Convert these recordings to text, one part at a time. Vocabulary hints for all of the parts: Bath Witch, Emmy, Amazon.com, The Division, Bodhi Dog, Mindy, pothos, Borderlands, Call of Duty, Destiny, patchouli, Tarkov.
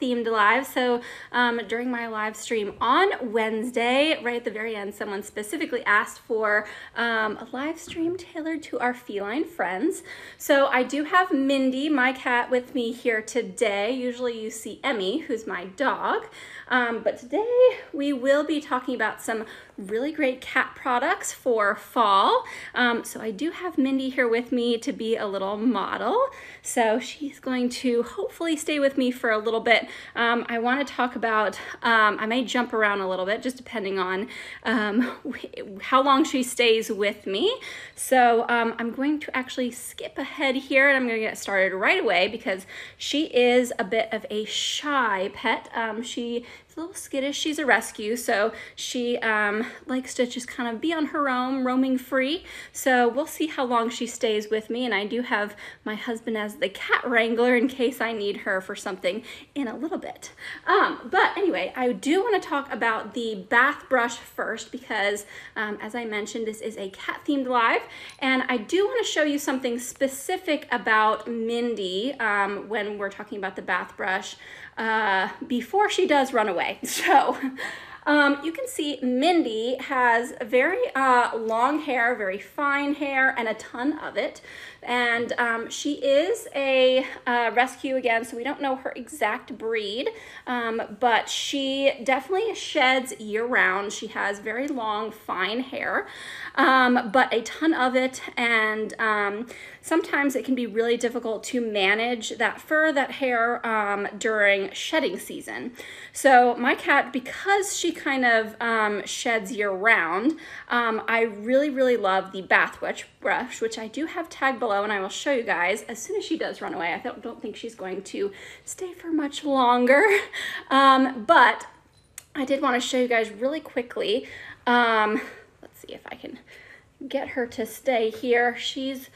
themed live. So during my live stream on Wednesday, right at the very end, someone specifically asked for a live stream tailored to our feline friends. So I do have Mindy, my cat, with me here today. Usually you see Emmy, who's my dog. But today we will be talking about some really great cat products for fall. So I do have Mindy here with me to be a little model. So she's going to hopefully stay with me for a little bit. I want to talk about, I may jump around a little bit just depending on how long she stays with me. So I'm going to actually skip ahead here and I'm going to get started right away because she is a bit of a shy pet. She's a little skittish. She's a rescue, so she likes to just kind of be on her own, roaming free. So we'll see how long she stays with me, and I do have my husband as the cat wrangler in case I need her for something in a little bit. But anyway, I do want to talk about the bath brush first because as I mentioned, this is a cat themed live, and I do want to show you something specific about Mindy when we're talking about the bath brush before she does run away. So you can see Mindy has very long hair, very fine hair, and a ton of it. And she is a rescue again, so we don't know her exact breed, but she definitely sheds year-round. She has very long, fine hair, but a ton of it, and sometimes it can be really difficult to manage that fur, that hair, during shedding season. So my cat, because she kind of sheds year-round, I really love the Bath Witch brush, which I do have tagged below, and I will show you guys as soon as she does run away. I don't think she's going to stay for much longer, but I did want to show you guys really quickly. Let's see if I can get her to stay here. She's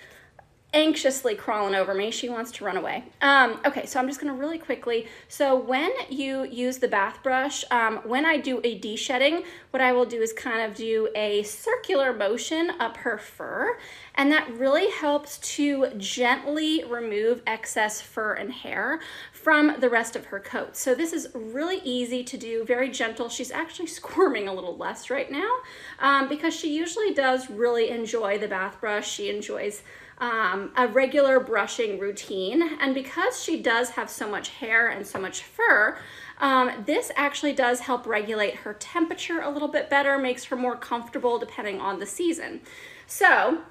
anxiously crawling over me. She wants to run away. Okay, so I'm just gonna really quickly, so when you use the bath brush, when I do a de-shedding, what I will do is kind of do a circular motion up her fur, and that really helps to gently remove excess fur and hair from the rest of her coat. So this is really easy to do, very gentle. She's actually squirming a little less right now because she usually does really enjoy the bath brush. She enjoys a regular brushing routine. And because she does have so much hair and so much fur, this actually does help regulate her temperature a little bit better, makes her more comfortable depending on the season. So,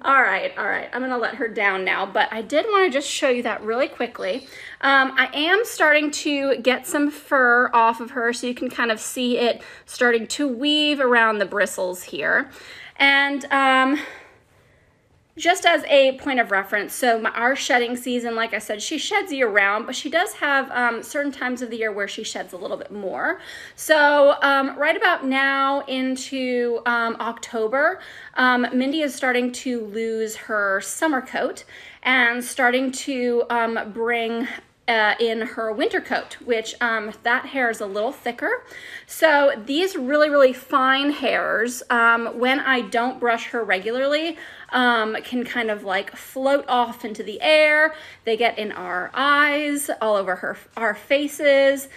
all right, I'm gonna let her down now, but I did wanna just show you that really quickly. I am starting to get some fur off of her, so you can kind of see it starting to weave around the bristles here. And, just as a point of reference, so our shedding season, like I said, she sheds year-round, but she does have certain times of the year where she sheds a little bit more. So right about now into October, Mindy is starting to lose her summer coat and starting to bring in her winter coat, which that hair is a little thicker. So these really fine hairs, when I don't brush her regularly, can kind of like float off into the air. They get in our eyes, all over our faces.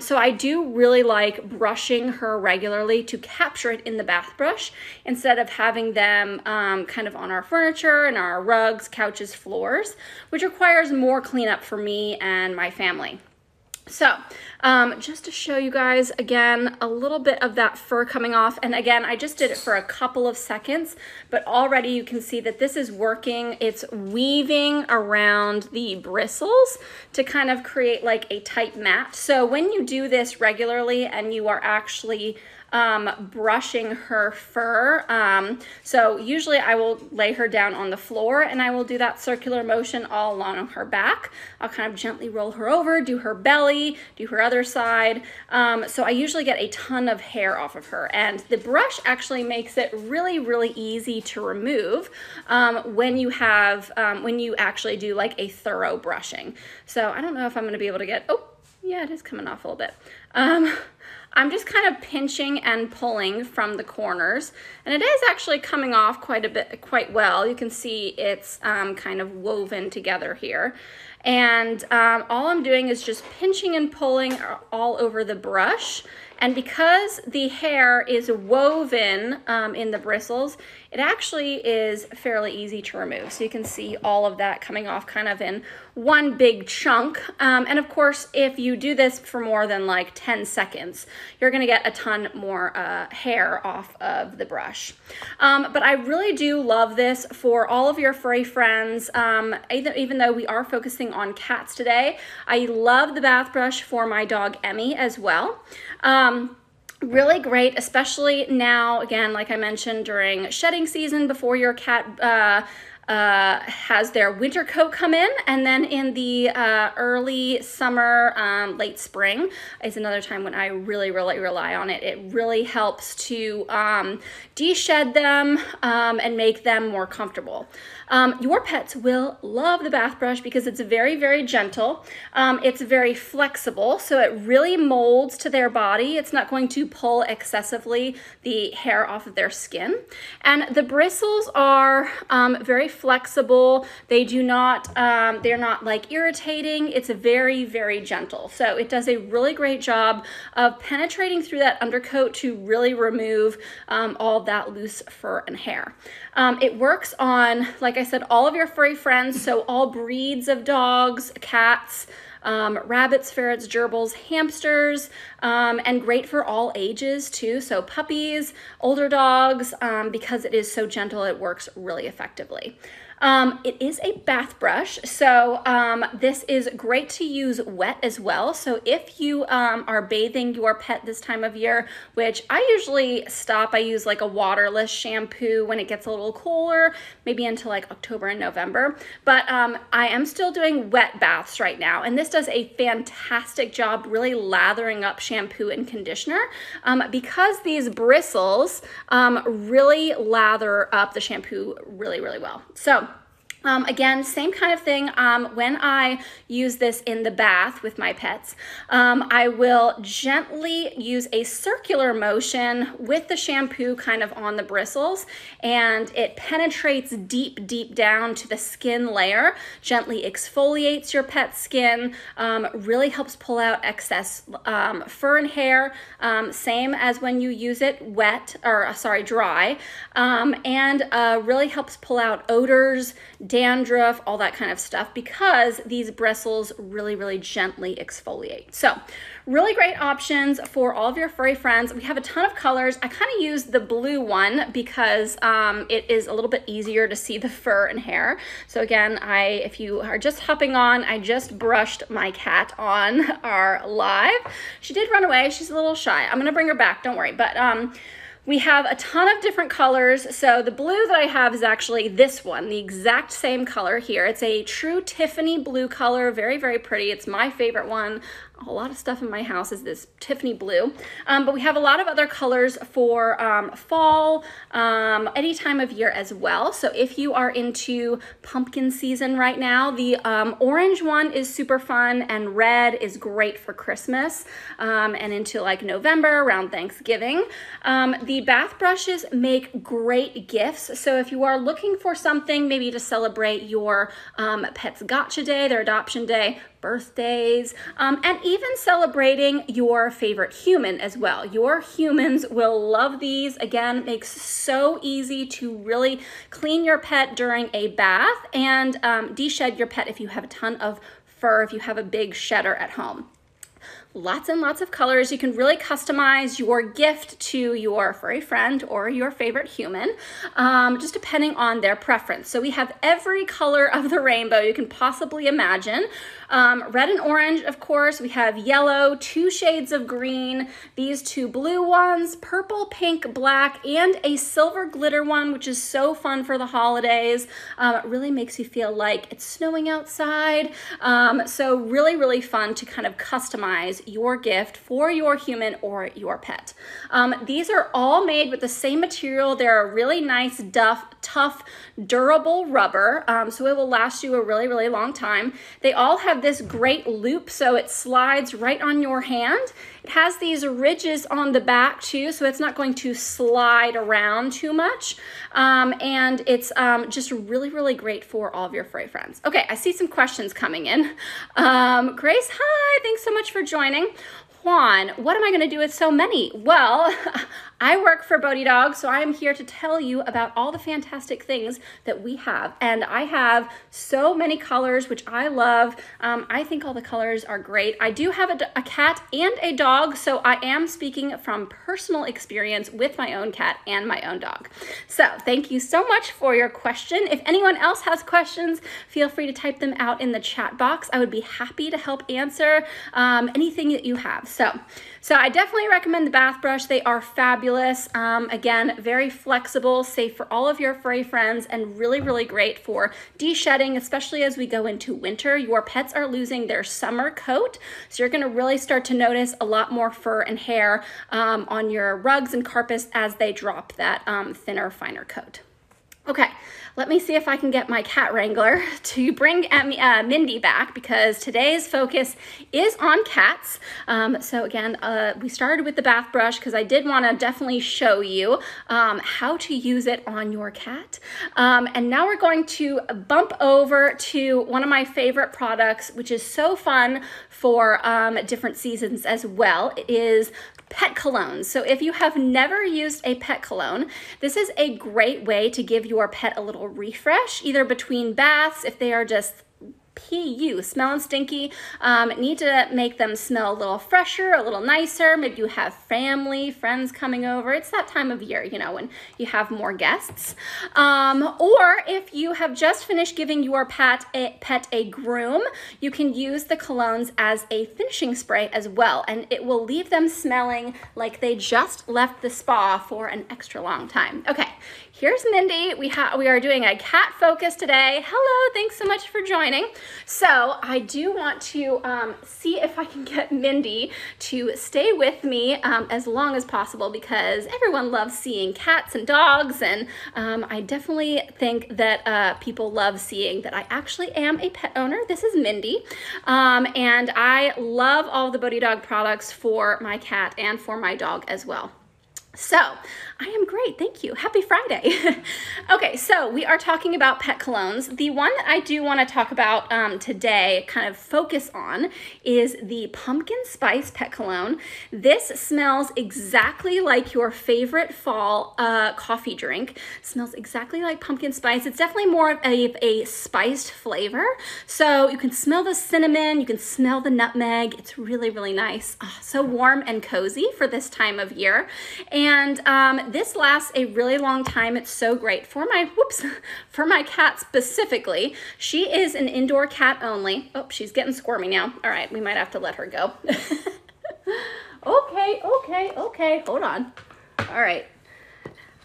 So I do really like brushing her regularly to capture it in the bath brush instead of having them kind of on our furniture and our rugs, couches, floors, which requires more cleanup for me and my family. So just to show you guys again a little bit of that fur coming off, and again I just did it for a couple of seconds, but already you can see that this is working. It's weaving around the bristles to kind of create like a tight mat. So when you do this regularly and you are actually brushing her fur, so usually I will lay her down on the floor and I will do that circular motion all along her back. I'll kind of gently roll her over, do her belly, do her other side. So I usually get a ton of hair off of her, and the brush actually makes it really easy to remove when you actually do like a thorough brushing. So I don't know if I'm gonna be able to get, oh yeah, it is coming off a little bit. I'm just kind of pinching and pulling from the corners, and it is actually coming off quite well. You can see it's kind of woven together here. And all I'm doing is just pinching and pulling all over the brush. And because the hair is woven in the bristles, it actually is fairly easy to remove. So you can see all of that coming off kind of in one big chunk. And of course, if you do this for more than like 10 seconds, you're gonna get a ton more hair off of the brush. But I really do love this for all of your furry friends. Even though we are focusing on cats today, I love the bath brush for my dog Emmy as well. Really great, especially now, again, like I mentioned, during shedding season before your cat has their winter coat come in, and then in the early summer, late spring is another time when I really rely on it. It really helps to de-shed them and make them more comfortable. Your pets will love the bath brush because it's very gentle. It's very flexible, so it really molds to their body. It's not going to pull excessively the hair off of their skin. And the bristles are very flexible. They do not, they're not like irritating. It's very gentle. So it does a really great job of penetrating through that undercoat to really remove all that loose fur and hair. It works on, like I said, all of your furry friends, so all breeds of dogs, cats, rabbits, ferrets, gerbils, hamsters, and great for all ages too. So puppies, older dogs, because it is so gentle, it works really effectively. It is a bath brush, so this is great to use wet as well. So if you are bathing your pet this time of year, which I usually stop, I use like a waterless shampoo when it gets a little cooler, maybe into like October and November. But I am still doing wet baths right now, and this does a fantastic job really lathering up shampoo and conditioner because these bristles really lather up the shampoo really well. So again, same kind of thing. When I use this in the bath with my pets, I will gently use a circular motion with the shampoo kind of on the bristles, and it penetrates deep down to the skin layer, gently exfoliates your pet's skin, really helps pull out excess fur and hair, same as when you use it wet, or sorry, dry, and really helps pull out odors, dandruff, all that kind of stuff, because these bristles really gently exfoliate. So really great options for all of your furry friends. We have a ton of colors. I kind of use the blue one because it is a little bit easier to see the fur and hair. So again, if you are just hopping on, I just brushed my cat on our live. She did run away. She's a little shy. I'm gonna bring her back, don't worry. But we have a ton of different colors. So the blue that I have is actually this one, the exact same color here. It's a true Tiffany blue color, very pretty. It's my favorite one. A lot of stuff in my house is this Tiffany blue. But we have a lot of other colors for fall, any time of year as well. So if you are into pumpkin season right now, the orange one is super fun, and red is great for Christmas and into like November, around Thanksgiving. The bath brushes make great gifts. So if you are looking for something maybe to celebrate your pet's gotcha day, their adoption day, birthdays, and even celebrating your favorite human as well. Your humans will love these. Again, it makes so easy to really clean your pet during a bath and de-shed your pet if you have a ton of fur, if you have a big shedder at home. Lots and lots of colors. You can really customize your gift to your furry friend or your favorite human, just depending on their preference. So we have every color of the rainbow you can possibly imagine. Red and orange, of course. We have yellow, two shades of green, these two blue ones, purple, pink, black, and a silver glitter one, which is so fun for the holidays. It really makes you feel like it's snowing outside. So really fun to kind of customize your gift for your human or your pet. These are all made with the same material. They're a really nice, tough, durable rubber, so it will last you a really, really long time. They all have this great loop, so it slides right on your hand. It has these ridges on the back too, so it's not going to slide around too much, and it's just really, really great for all of your furry friends. Okay, I see some questions coming in. Grace, hi, thanks so much for joining. Juan, what am I gonna do with so many? Well, I work for Bodhi Dog, so I am here to tell you about all the fantastic things that we have. And I have so many colors, which I love. I think all the colors are great. I do have a cat and a dog, so I am speaking from personal experience with my own cat and my own dog. So thank you so much for your question. If anyone else has questions, feel free to type them out in the chat box. I would be happy to help answer anything that you have. So I definitely recommend the bath brush. They are fabulous. Again, very flexible, safe for all of your furry friends, and really, really great for de-shedding, especially as we go into winter. Your pets are losing their summer coat, so you're gonna really start to notice a lot more fur and hair on your rugs and carpets as they drop that thinner, finer coat. Okay, let me see if I can get my cat wrangler to bring Mindy back, because today's focus is on cats. So again, we started with the bath brush because I did want to definitely show you how to use it on your cat. And now we're going to bump over to one of my favorite products, which is so fun for different seasons as well. It is pet colognes. So if you have never used a pet cologne, this is a great way to give your pet a little refresh, either between baths if they are just PU, smelling stinky, need to make them smell a little fresher, a little nicer. Maybe you have family, friends coming over. It's that time of year, you know, when you have more guests. Or if you have just finished giving your pet a groom, you can use the colognes as a finishing spray as well, and it will leave them smelling like they just left the spa for an extra long time. Okay, here's Mindy. We are doing a cat focus today. Hello, thanks so much for joining. So I do want to see if I can get Mindy to stay with me as long as possible, because everyone loves seeing cats and dogs, and I definitely think that people love seeing that I actually am a pet owner. This is Mindy, and I love all the Bodhi Dog products for my cat and for my dog as well. So I am great, thank you. Happy Friday. Okay, so we are talking about pet colognes. The one that I do want to talk about today, kind of focus on, is the pumpkin spice pet cologne. This smells exactly like your favorite fall coffee drink. It smells exactly like pumpkin spice. It's definitely more of a spiced flavor. So you can smell the cinnamon, you can smell the nutmeg. It's really, really nice. Oh, so warm and cozy for this time of year. And this lasts a really long time. It's so great for my cat specifically. She is an indoor cat only. Oh, she's getting squirmy now. All right, we might have to let her go. Okay, hold on. All right.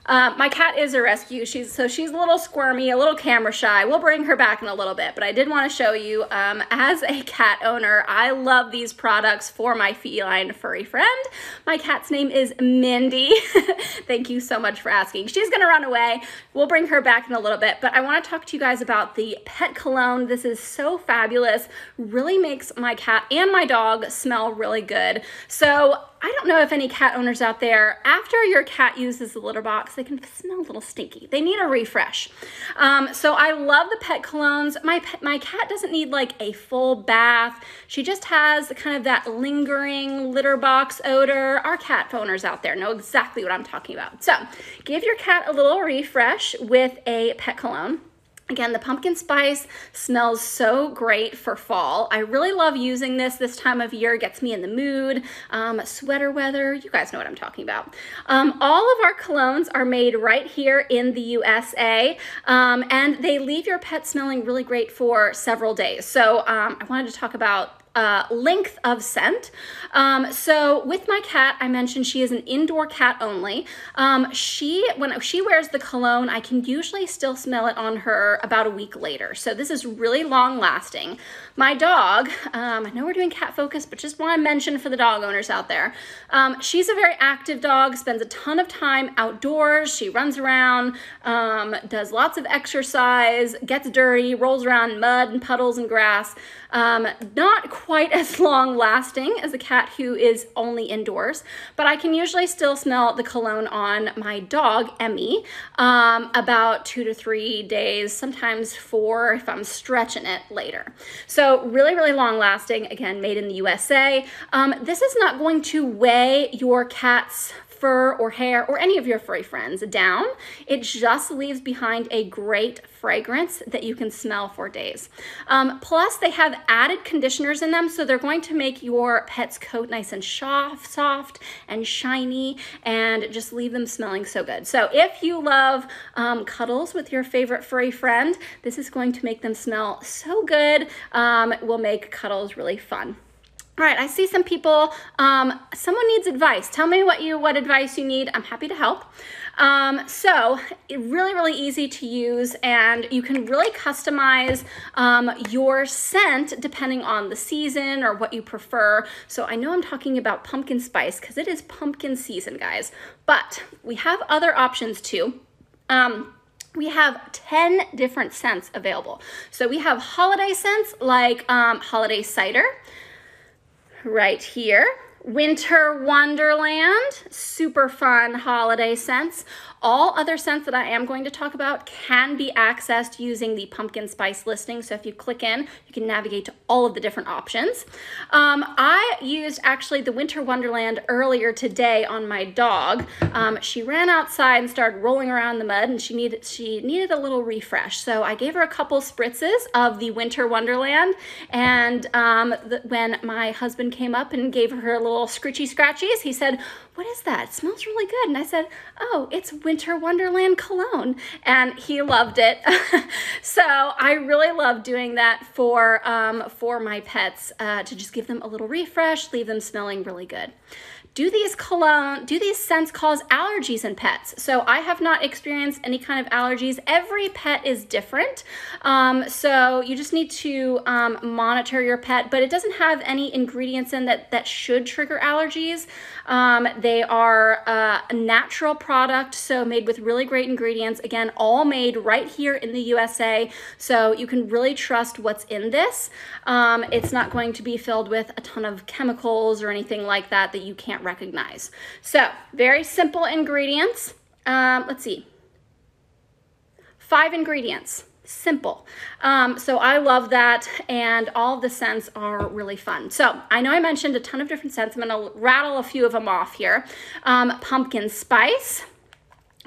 My cat is a rescue, so she's a little squirmy, a little camera shy. We'll bring her back in a little bit, but I did want to show you, as a cat owner, I love these products for my feline furry friend. My cat's name is Mindy. Thank you so much for asking. She's going to run away. We'll bring her back in a little bit, but I want to talk to you guys about the pet cologne. This is so fabulous. Really makes my cat and my dog smell really good. So I don't know if any cat owners out there, after your cat uses the litter box, they can smell a little stinky. They need a refresh. So I love the pet colognes. My cat doesn't need like a full bath. She just has kind of that lingering litter box odor. Our cat owners out there know exactly what I'm talking about. So give your cat a little refresh with a pet cologne. Again, the pumpkin spice smells so great for fall. I really love using this time of year. It gets me in the mood, sweater weather. You guys know what I'm talking about. All of our colognes are made right here in the USA, and they leave your pet smelling really great for several days. So I wanted to talk about length of scent. So with my cat, I mentioned she is an indoor cat only. When she wears the cologne, I can usually still smell it on her about a week later. So this is really long lasting. My dog, I know we're doing cat focus, but just want to mention for the dog owners out there, she's a very active dog, spends a ton of time outdoors. She runs around, does lots of exercise, gets dirty, rolls around in mud and puddles and grass. Not quite as long lasting as a cat who is only indoors, but I can usually still smell the cologne on my dog, Emmy, about 2 to 3 days, sometimes 4 if I'm stretching it later. So really, really long lasting, again, made in the USA. This is not going to weigh your cat's fur or hair or any of your furry friends down. It just leaves behind a great fragrance that you can smell for days. Plus they have added conditioners in them, so they're going to make your pet's coat nice and soft and shiny and just leave them smelling so good. So if you love cuddles with your favorite furry friend, this is going to make them smell so good. It will make cuddles really fun. All right, I see some people, someone needs advice. Tell me what advice you need. I'm happy to help. So really, really easy to use, and you can really customize your scent depending on the season or what you prefer. So I know I'm talking about pumpkin spice because it is pumpkin season, guys, but we have other options too. We have 10 different scents available. So we have holiday scents like holiday cider, right here, winter wonderland, super fun holiday scents. All other scents that I am going to talk about can be accessed using the pumpkin spice listing. So if you click in, you can navigate to all of the different options. I used actually the winter wonderland earlier today on my dog. She ran outside and started rolling around the mud, and she needed a little refresh. So I gave her a couple spritzes of the winter wonderland, and when my husband came up and gave her a little scritchy scratchies, he said, "What is that? It smells really good." And I said, "Oh, it's winter wonderland cologne," and he loved it. So I really love doing that for my pets, to just give them a little refresh, leave them smelling really good. Do these scents cause allergies in pets? So I have not experienced any kind of allergies. Every pet is different. So you just need to monitor your pet, but it doesn't have any ingredients in that should trigger allergies. They are a natural product, so made with really great ingredients. Again, all made right here in the USA. So you can really trust what's in this. It's not going to be filled with a ton of chemicals or anything like that that you can't recognize. So very simple ingredients. Let's see, 5 ingredients, simple. So I love that, and all the scents are really fun. So I know I mentioned a ton of different scents. I'm going to rattle a few of them off here. Pumpkin spice,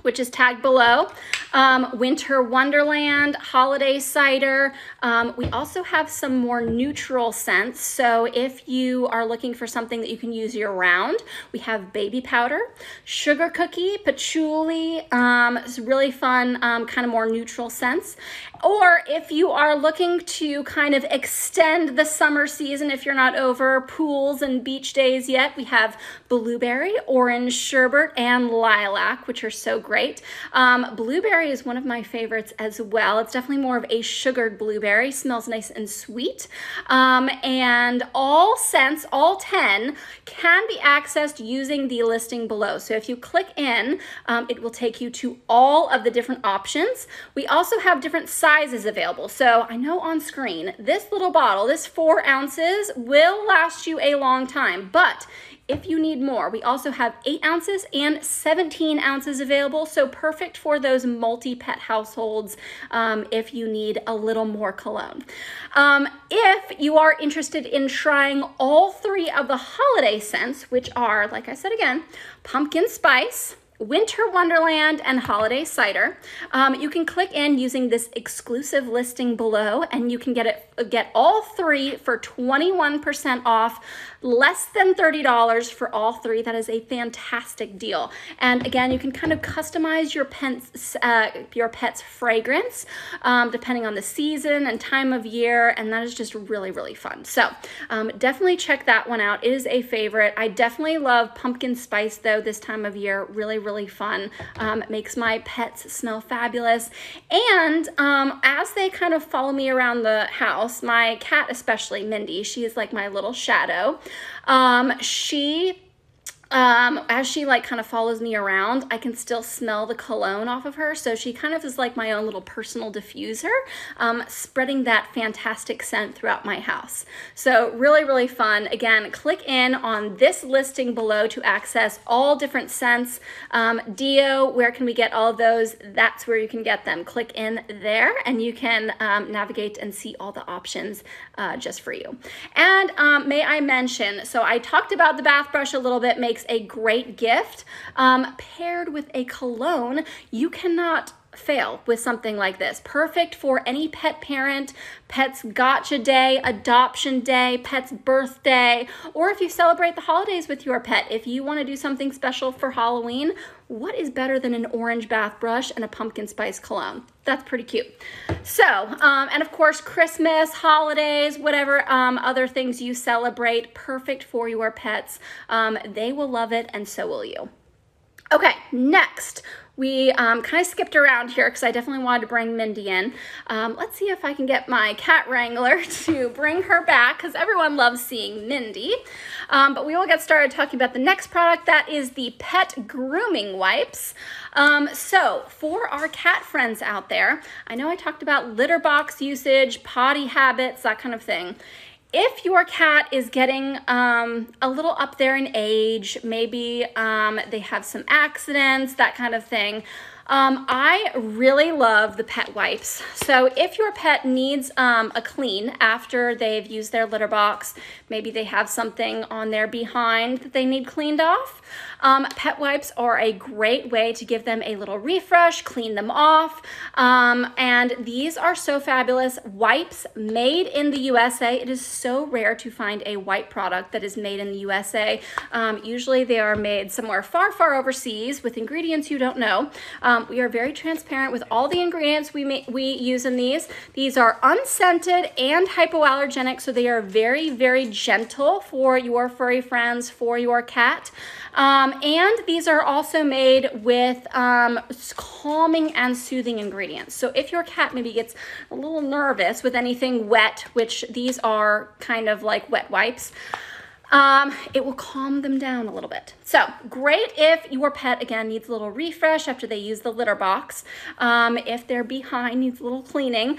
which is tagged below, winter wonderland, holiday cider. We also have some more neutral scents. So if you are looking for something that you can use year round, we have baby powder, sugar cookie, patchouli. It's really fun, kind of more neutral scents. Or if you are looking to kind of extend the summer season, if you're not over pools and beach days yet, we have blueberry, orange sherbet, and lilac, which are so great. Blueberry is one of my favorites as well. It's definitely more of a sugared blueberry, smells nice and sweet. And all scents, all 10, can be accessed using the listing below. So if you click in, it will take you to all of the different options. We also have different sizes available. So I know on screen, this little bottle, this 4 ounces, will last you a long time, but if you need more, we also have 8 ounces and 17 ounces available. So perfect for those multi-pet households, if you need a little more cologne. If you are interested in trying all 3 of the holiday scents, which are, like I said again, pumpkin spice, Winter Wonderland and Holiday Cider. You can click in using this exclusive listing below and you can get all three for 21% off, less than $30 for all three. That is a fantastic deal. And again, you can kind of customize your pet's fragrance depending on the season and time of year, and that is just really, really fun. So definitely check that one out. It is a favorite. I definitely love pumpkin spice though this time of year. Really, really fun. It makes my pets smell fabulous. And as they kind of follow me around the house, my cat especially, Mindy, she is like my little shadow. As she like kind of follows me around, I can still smell the cologne off of her. So she kind of is like my own little personal diffuser, spreading that fantastic scent throughout my house. So really, really fun. Again, click in on this listing below to access all different scents. Dio, where can we get all of those? That's where you can get them. Click in there and you can navigate and see all the options just for you. And may I mention, so I talked about the bath brush a little bit. Makes a great gift paired with a cologne. You cannot fail with something like this. Perfect for any pet parent, pet's gotcha day, adoption day, pet's birthday, or if you celebrate the holidays with your pet. If you want to do something special for Halloween, what is better than an orange bath brush and a pumpkin spice cologne? That's pretty cute. So, and of course, Christmas, holidays, whatever other things you celebrate, perfect for your pets. They will love it and so will you. Okay, next. We kind of skipped around here because I definitely wanted to bring Mindy in. Let's see if I can get my cat wrangler to bring her back because everyone loves seeing Mindy. But we will get started talking about the next product. That is the pet grooming wipes. So for our cat friends out there, I know I talked about litter box usage, potty habits, that kind of thing. If your cat is getting a little up there in age, maybe they have some accidents, that kind of thing, I really love the pet wipes. So if your pet needs a clean after they've used their litter box, maybe they have something on their behind that they need cleaned off, pet wipes are a great way to give them a little refresh, clean them off, and these are so fabulous. Wipes made in the USA. It is so rare to find a white product that is made in the USA. Usually they are made somewhere far, far overseas with ingredients you don't know. We are very transparent with all the ingredients we use in these. These are unscented and hypoallergenic, so they are very, very gentle for your furry friends, for your cat. And these are also made with calming and soothing ingredients. So if your cat maybe gets a little nervous with anything wet, which these are kind of like wet wipes, it will calm them down a little bit. So great if your pet, again, needs a little refresh after they use the litter box, if their behind needs a little cleaning,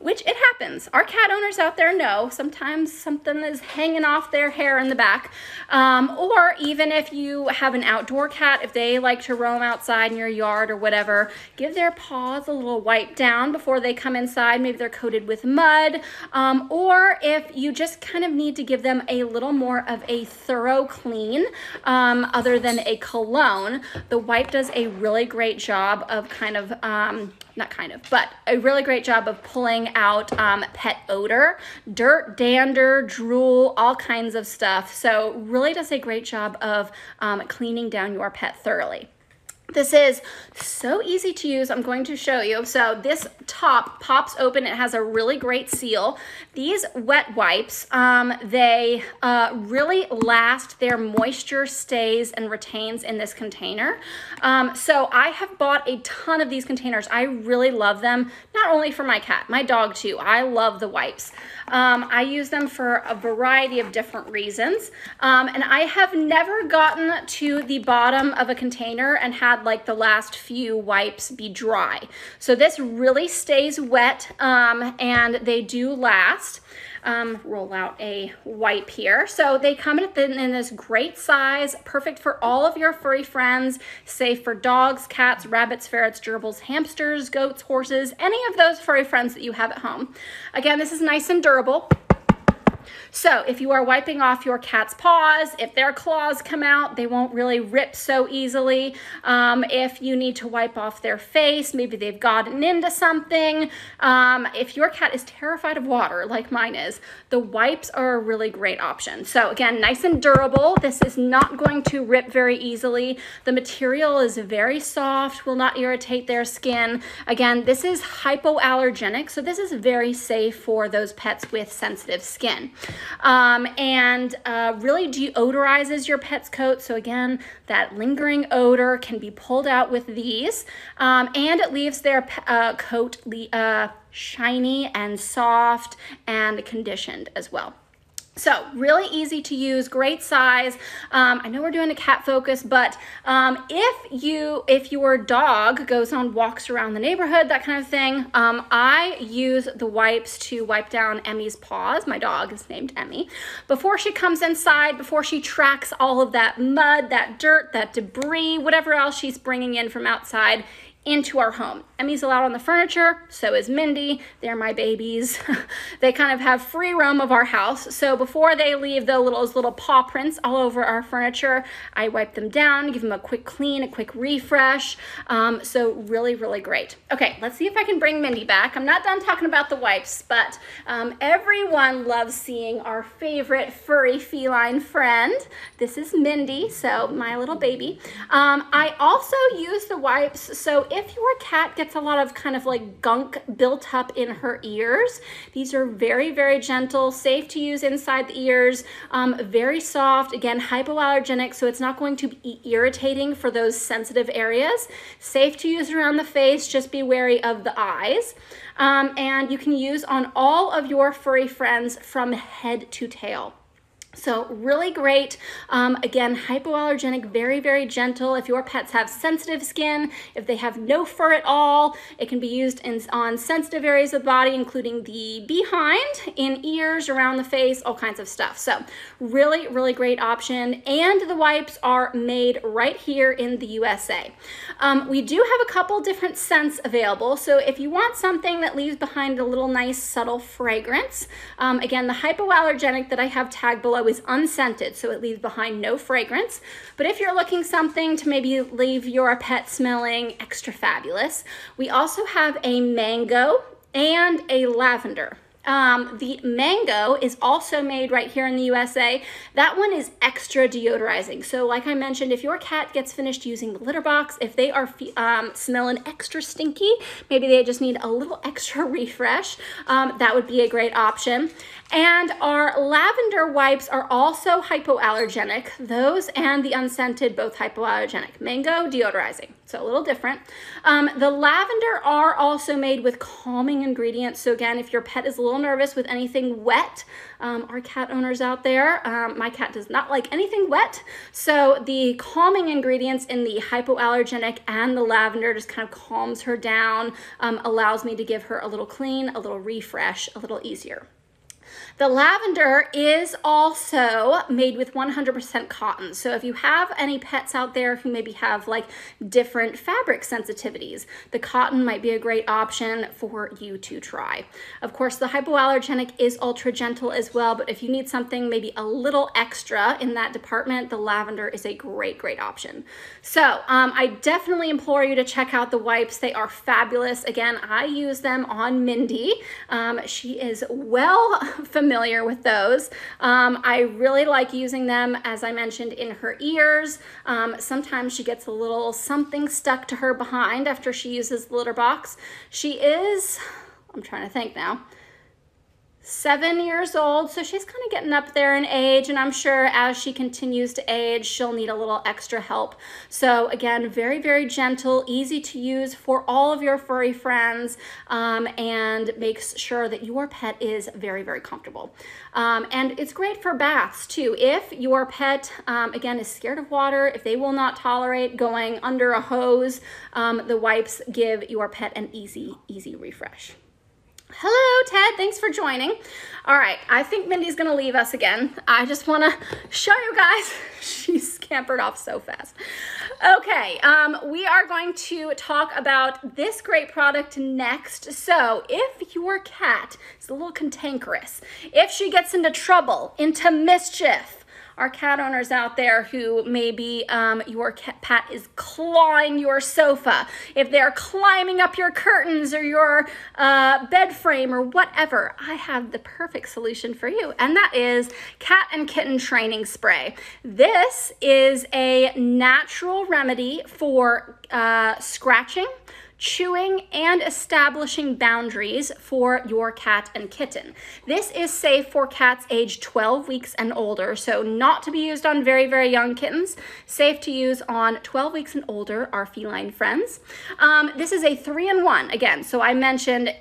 which it happens. Our cat owners out there know sometimes something is hanging off their hair in the back, or even if you have an outdoor cat, if they like to roam outside in your yard or whatever, give their paws a little wipe down before they come inside. Maybe they're coated with mud, or if you just kind of need to give them a little more of a thorough clean other than a cologne, the wipe does a really great job of kind of a really great job of pulling out pet odor, dirt, dander, drool, all kinds of stuff. So really does a great job of cleaning down your pet thoroughly. This is so easy to use. I'm going to show you. So this top pops open. It has a really great seal. These wet wipes, they really last. Their moisture stays and retains in this container. So I have bought a ton of these containers. I really love them, not only for my cat, my dog too. I love the wipes. I use them for a variety of different reasons. And I have never gotten to the bottom of a container and had like the last few wipes be dry. So this really stays wet and they do last. Roll out a wipe here. So they come in this great size, perfect for all of your furry friends, safe for dogs, cats, rabbits, ferrets, gerbils, hamsters, goats, horses, any of those furry friends that you have at home. Again, this is nice and durable. So if you are wiping off your cat's paws, if their claws come out, they won't really rip so easily. If you need to wipe off their face, maybe they've gotten into something. If your cat is terrified of water, like mine is, the wipes are a really great option. So again, nice and durable. This is not going to rip very easily. The material is very soft, will not irritate their skin. Again, this is hypoallergenic, so this is very safe for those pets with sensitive skin. Really deodorizes your pet's coat. So again, that lingering odor can be pulled out with these, and it leaves their coat shiny and soft and conditioned as well. So really easy to use, great size. I know we're doing a cat focus, but if your dog goes on walks around the neighborhood, that kind of thing, I use the wipes to wipe down Emmy's paws. My dog is named Emmy. Before she comes inside, before she tracks all of that mud, that dirt, that debris, whatever else she's bringing in from outside, into our home. Emmy's allowed on the furniture, so is Mindy. They're my babies. They kind of have free roam of our house. So before they leave those little paw prints all over our furniture, I wipe them down, give them a quick clean, a quick refresh. So really, really great. Okay, let's see if I can bring Mindy back. I'm not done talking about the wipes, but everyone loves seeing our favorite furry feline friend. This is Mindy, so my little baby. I also use the wipes, so if your cat gets a lot of kind of like gunk built up in her ears, these are very, very gentle, safe to use inside the ears, very soft, again, hypoallergenic, so it's not going to be irritating for those sensitive areas. Safe to use around the face, just be wary of the eyes. And you can use on all of your furry friends from head to tail. So really great, again, hypoallergenic, very, very gentle. If your pets have sensitive skin, if they have no fur at all, it can be used on sensitive areas of the body, including the behind, in ears, around the face, all kinds of stuff. So really, really great option. And the wipes are made right here in the USA. We do have a couple different scents available. So if you want something that leaves behind a little nice, subtle fragrance, again, the hypoallergenic that I have tagged below is unscented, so it leaves behind no fragrance. But if you're looking something to maybe leave your pet smelling extra fabulous, we also have a mango and a lavender. The mango is also made right here in the USA. That one is extra deodorizing. So like I mentioned, if your cat gets finished using the litter box, if they are smelling extra stinky, maybe they just need a little extra refresh, that would be a great option. And our lavender wipes are also hypoallergenic. Those and the unscented, both hypoallergenic. Mango, deodorizing, so a little different. The lavender are also made with calming ingredients. So again, if your pet is a little nervous with anything wet, our cat owners out there, my cat does not like anything wet. So the calming ingredients in the hypoallergenic and the lavender just kind of calms her down, allows me to give her a little clean, a little refresh, a little easier. The lavender is also made with 100% cotton. So if you have any pets out there who maybe have like different fabric sensitivities, the cotton might be a great option for you to try. Of course, the hypoallergenic is ultra gentle as well, but if you need something maybe a little extra in that department, the lavender is a great, great option. So I definitely implore you to check out the wipes. They are fabulous. Again, I use them on Mindy. She is well familiar with those. I really like using them, as I mentioned, in her ears. Sometimes she gets a little something stuck to her behind after she uses the litter box. She is, I'm trying to think now, 7 years old, so she's kind of getting up there in age, and I'm sure as she continues to age, she'll need a little extra help. So again, very, very gentle, easy to use for all of your furry friends, and makes sure that your pet is very, very comfortable. And it's great for baths too. If your pet, again, is scared of water, if they will not tolerate going under a hose, the wipes give your pet an easy, easy refresh. Hello, Ted. Thanks for joining. All right. I think Mindy's going to leave us again. I just want to show you guys. She scampered off so fast. Okay, we are going to talk about this great product next. So if your cat is a little cantankerous, if she gets into trouble, into mischief, our cat owners out there who maybe your pet is clawing your sofa, if they're climbing up your curtains or your bed frame or whatever, I have the perfect solution for you, and that is cat and kitten training spray. This is a natural remedy for scratching, chewing, and establishing boundaries for your cat and kitten. This is safe for cats aged 12 weeks and older, so not to be used on very, very young kittens. Safe to use on 12 weeks and older, our feline friends. This is a 3-in-1, again, so I mentioned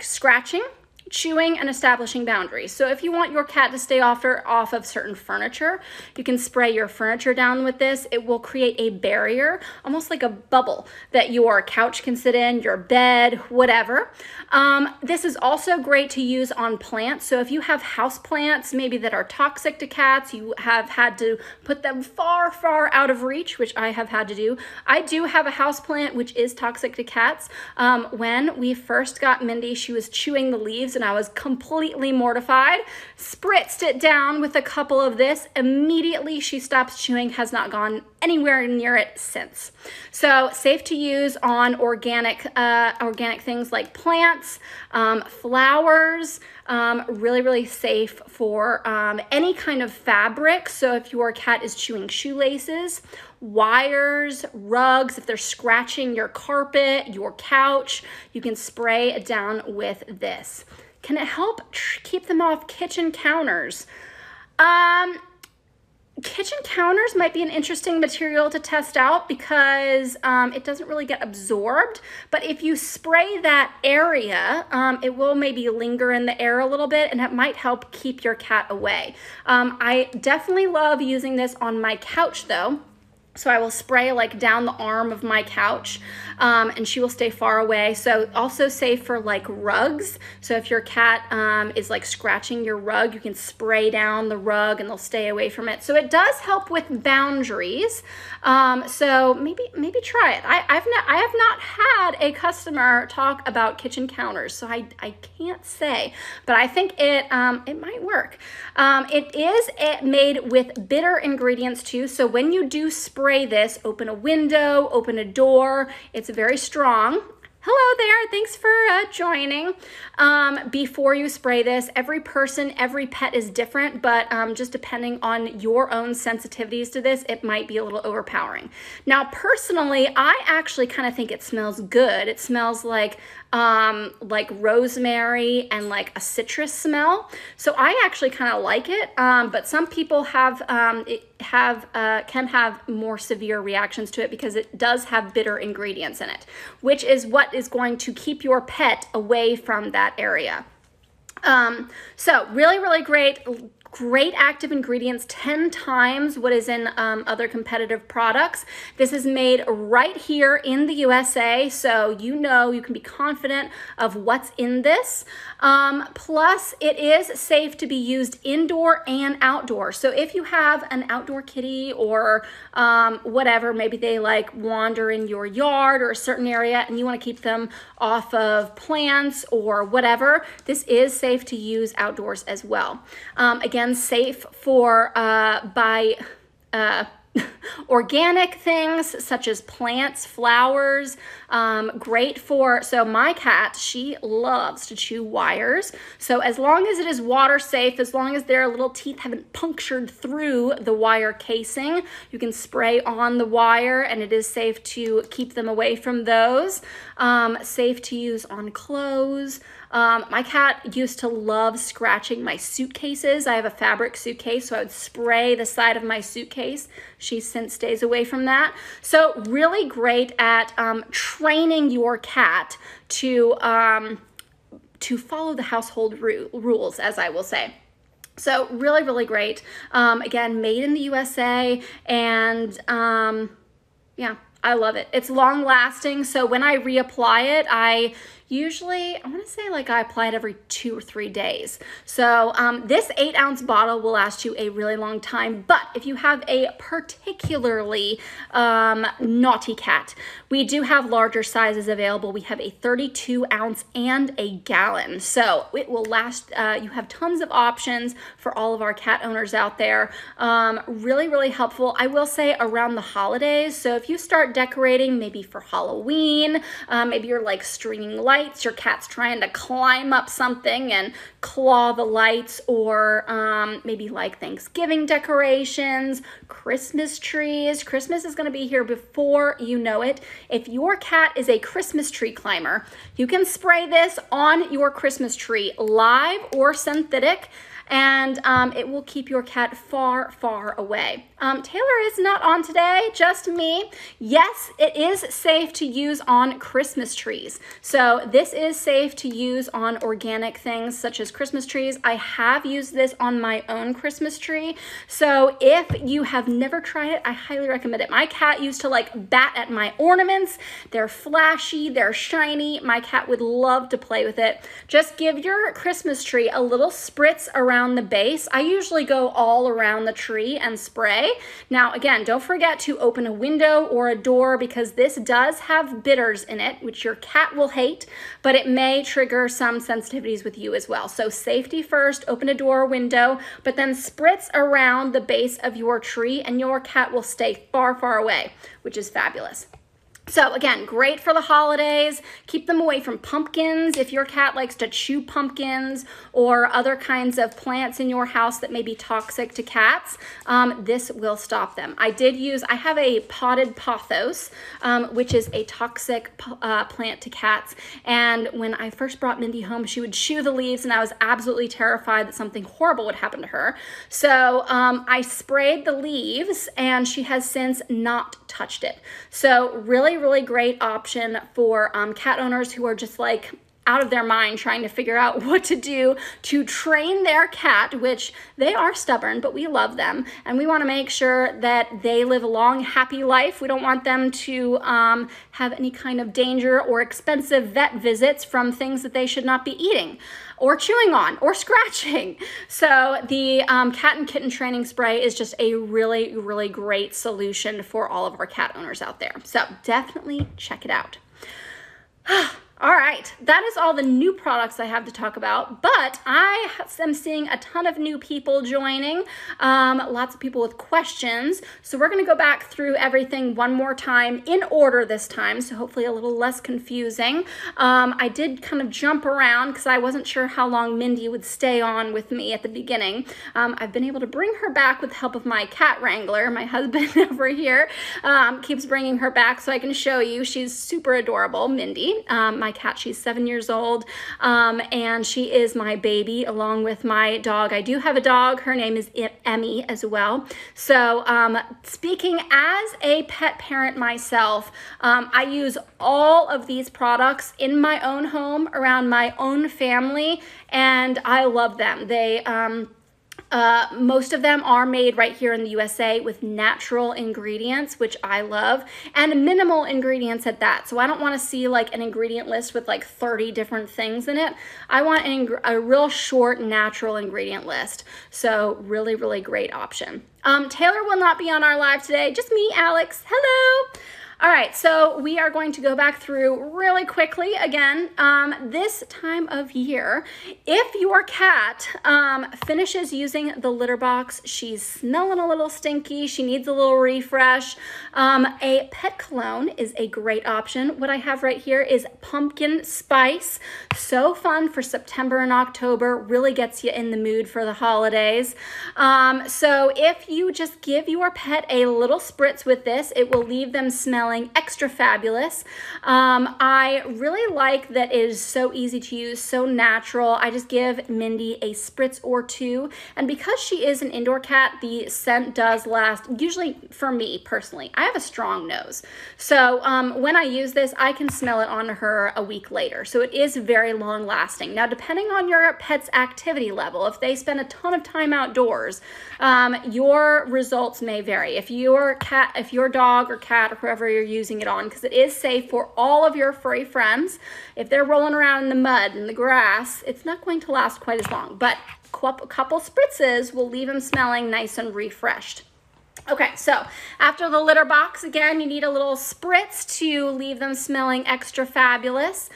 scratching, chewing, and establishing boundaries. So if you want your cat to stay off of certain furniture, you can spray your furniture down with this. It will create a barrier, almost like a bubble that your couch can sit in, your bed, whatever. This is also great to use on plants. So if you have house plants maybe that are toxic to cats, you have had to put them far, far out of reach, which I have had to do. I do have a house plant which is toxic to cats. When we first got Mindy, she was chewing the leaves and I was completely mortified. Spritzed it down with a couple of this. Immediately she stops chewing, has not gone anywhere near it since. So safe to use on organic things like plants, flowers, really, really safe for any kind of fabric. So if your cat is chewing shoelaces, wires, rugs, if they're scratching your carpet, your couch, you can spray it down with this. Can it help keep them off kitchen counters? Kitchen counters might be an interesting material to test out because it doesn't really get absorbed, but if you spray that area, it will maybe linger in the air a little bit and it might help keep your cat away. I definitely love using this on my couch though. So I will spray like down the arm of my couch and she will stay far away. So also safe for like rugs. So if your cat is like scratching your rug, you can spray down the rug and they'll stay away from it. So it does help with boundaries. So maybe try it. I have not had a customer talk about kitchen counters, so I can't say, but I think it might work. It is made with bitter ingredients too. So when you do spray this, open a window, open a door. It's very strong. Hello there, thanks for joining. Before you spray this, every person, every pet is different, but just depending on your own sensitivities to this, it might be a little overpowering. Now, personally, I actually kind of think it smells good. It smells like rosemary and like a citrus smell. So I actually kind of like it, but some people can have more severe reactions to it because it does have bitter ingredients in it, which is what is going to keep your pet away from that area. So really, really great active ingredients, 10 times what is in other competitive products. This is made right here in the USA, so you know you can be confident of what's in this. Plus, it is safe to be used indoor and outdoor. So if you have an outdoor kitty or whatever, maybe they like wander in your yard or a certain area and you want to keep them off of plants or whatever, this is safe to use outdoors as well. Again, safe for organic things such as plants, flowers, great for, so my cat, she loves to chew wires. So as long as it is water safe, as long as their little teeth haven't punctured through the wire casing, you can spray on the wire and it is safe to keep them away from those. Safe to use on clothes. My cat used to love scratching my suitcases. I have a fabric suitcase, so I would spray the side of my suitcase. She since stays away from that. So really great at training your cat to follow the household rules, as I will say. So really, really great. Again, made in the USA, and yeah, I love it. It's long lasting, so when I reapply it, I Usually, I want to say like I apply it every 2 or 3 days. So this 8-ounce bottle will last you a really long time. But if you have a particularly naughty cat, we do have larger sizes available. We have a 32 ounce and a gallon. So it will last, you have tons of options for all of our cat owners out there. Really, really helpful. I will say around the holidays. So if you start decorating maybe for Halloween, maybe you're like stringing lights, your cat's trying to climb up something and claw the lights, or maybe like Thanksgiving decorations, Christmas trees. Christmas is going to be here before you know it. If your cat is a Christmas tree climber, you can spray this on your Christmas tree, live or synthetic, and it will keep your cat far, far away. Taylor is not on today, just me. Yes, it is safe to use on Christmas trees. So this is safe to use on organic things such as Christmas trees. I have used this on my own Christmas tree. So if you have never tried it, I highly recommend it. My cat used to like bat at my ornaments. They're flashy, they're shiny. My cat would love to play with it. Just give your Christmas tree a little spritz around the base. I usually go all around the tree and spray. Now, again, don't forget to open a window or a door because this does have bitters in it, which your cat will hate, but it may trigger some sensitivities with you as well. So safety first, open a door or window, but then spritz around the base of your tree and your cat will stay far, far away, which is fabulous. So again, great for the holidays. Keep them away from pumpkins. If your cat likes to chew pumpkins or other kinds of plants in your house that may be toxic to cats, this will stop them. I have a potted pothos, which is a toxic plant to cats. And when I first brought Mindy home, she would chew the leaves and I was absolutely terrified that something horrible would happen to her. So I sprayed the leaves and she has since not touched it. So really great option for cat owners who are just like out of their mind trying to figure out what to do to train their cat, which they are stubborn, but we love them. And we wanna make sure that they live a long, happy life. We don't want them to have any kind of danger or expensive vet visits from things that they should not be eating or chewing on or scratching. So the cat and kitten training spray is just a really, really great solution for all of our cat owners out there. So definitely check it out. All right, that is all the new products I have to talk about, but I am seeing a ton of new people joining, lots of people with questions. So we're gonna go back through everything one more time in order this time, so hopefully a little less confusing. I did kind of jump around because I wasn't sure how long Mindy would stay on with me at the beginning. I've been able to bring her back with the help of my cat wrangler, my husband over here, keeps bringing her back so I can show you. She's super adorable, Mindy. My cat, she's 7 years old, and she is my baby along with my dog. I do have a dog. Her name is Emmy as well. So speaking as a pet parent myself, I use all of these products in my own home around my own family, and I love them. They most of them are made right here in the USA with natural ingredients, which I love, and minimal ingredients at that. So I don't want to see like an ingredient list with like 30 different things in it. I want a real short natural ingredient list. So really, really great option. Taylor will not be on our live today. Just me, Alex. Hello. All right, so we are going to go back through really quickly again. This time of year, if your cat finishes using the litter box, she's smelling a little stinky, she needs a little refresh, a pet cologne is a great option. What I have right here is pumpkin spice. So fun for September and October, really gets you in the mood for the holidays. So if you just give your pet a little spritz with this, it will leave them smelling extra fabulous. I really like that it is so easy to use, so natural. I just give Mindy a spritz or two, and because she is an indoor cat, the scent does last. Usually for me personally, I have a strong nose, so when I use this, I can smell it on her a week later, so it is very long lasting. Now, depending on your pet's activity level, if they spend a ton of time outdoors, your results may vary. If your dog or cat or whoever you're using it on, because it is safe for all of your furry friends. If they're rolling around in the mud and the grass, it's not going to last quite as long, but a couple spritzes will leave them smelling nice and refreshed. Okay, so after the litter box, again, you need a little spritz to leave them smelling extra fabulous.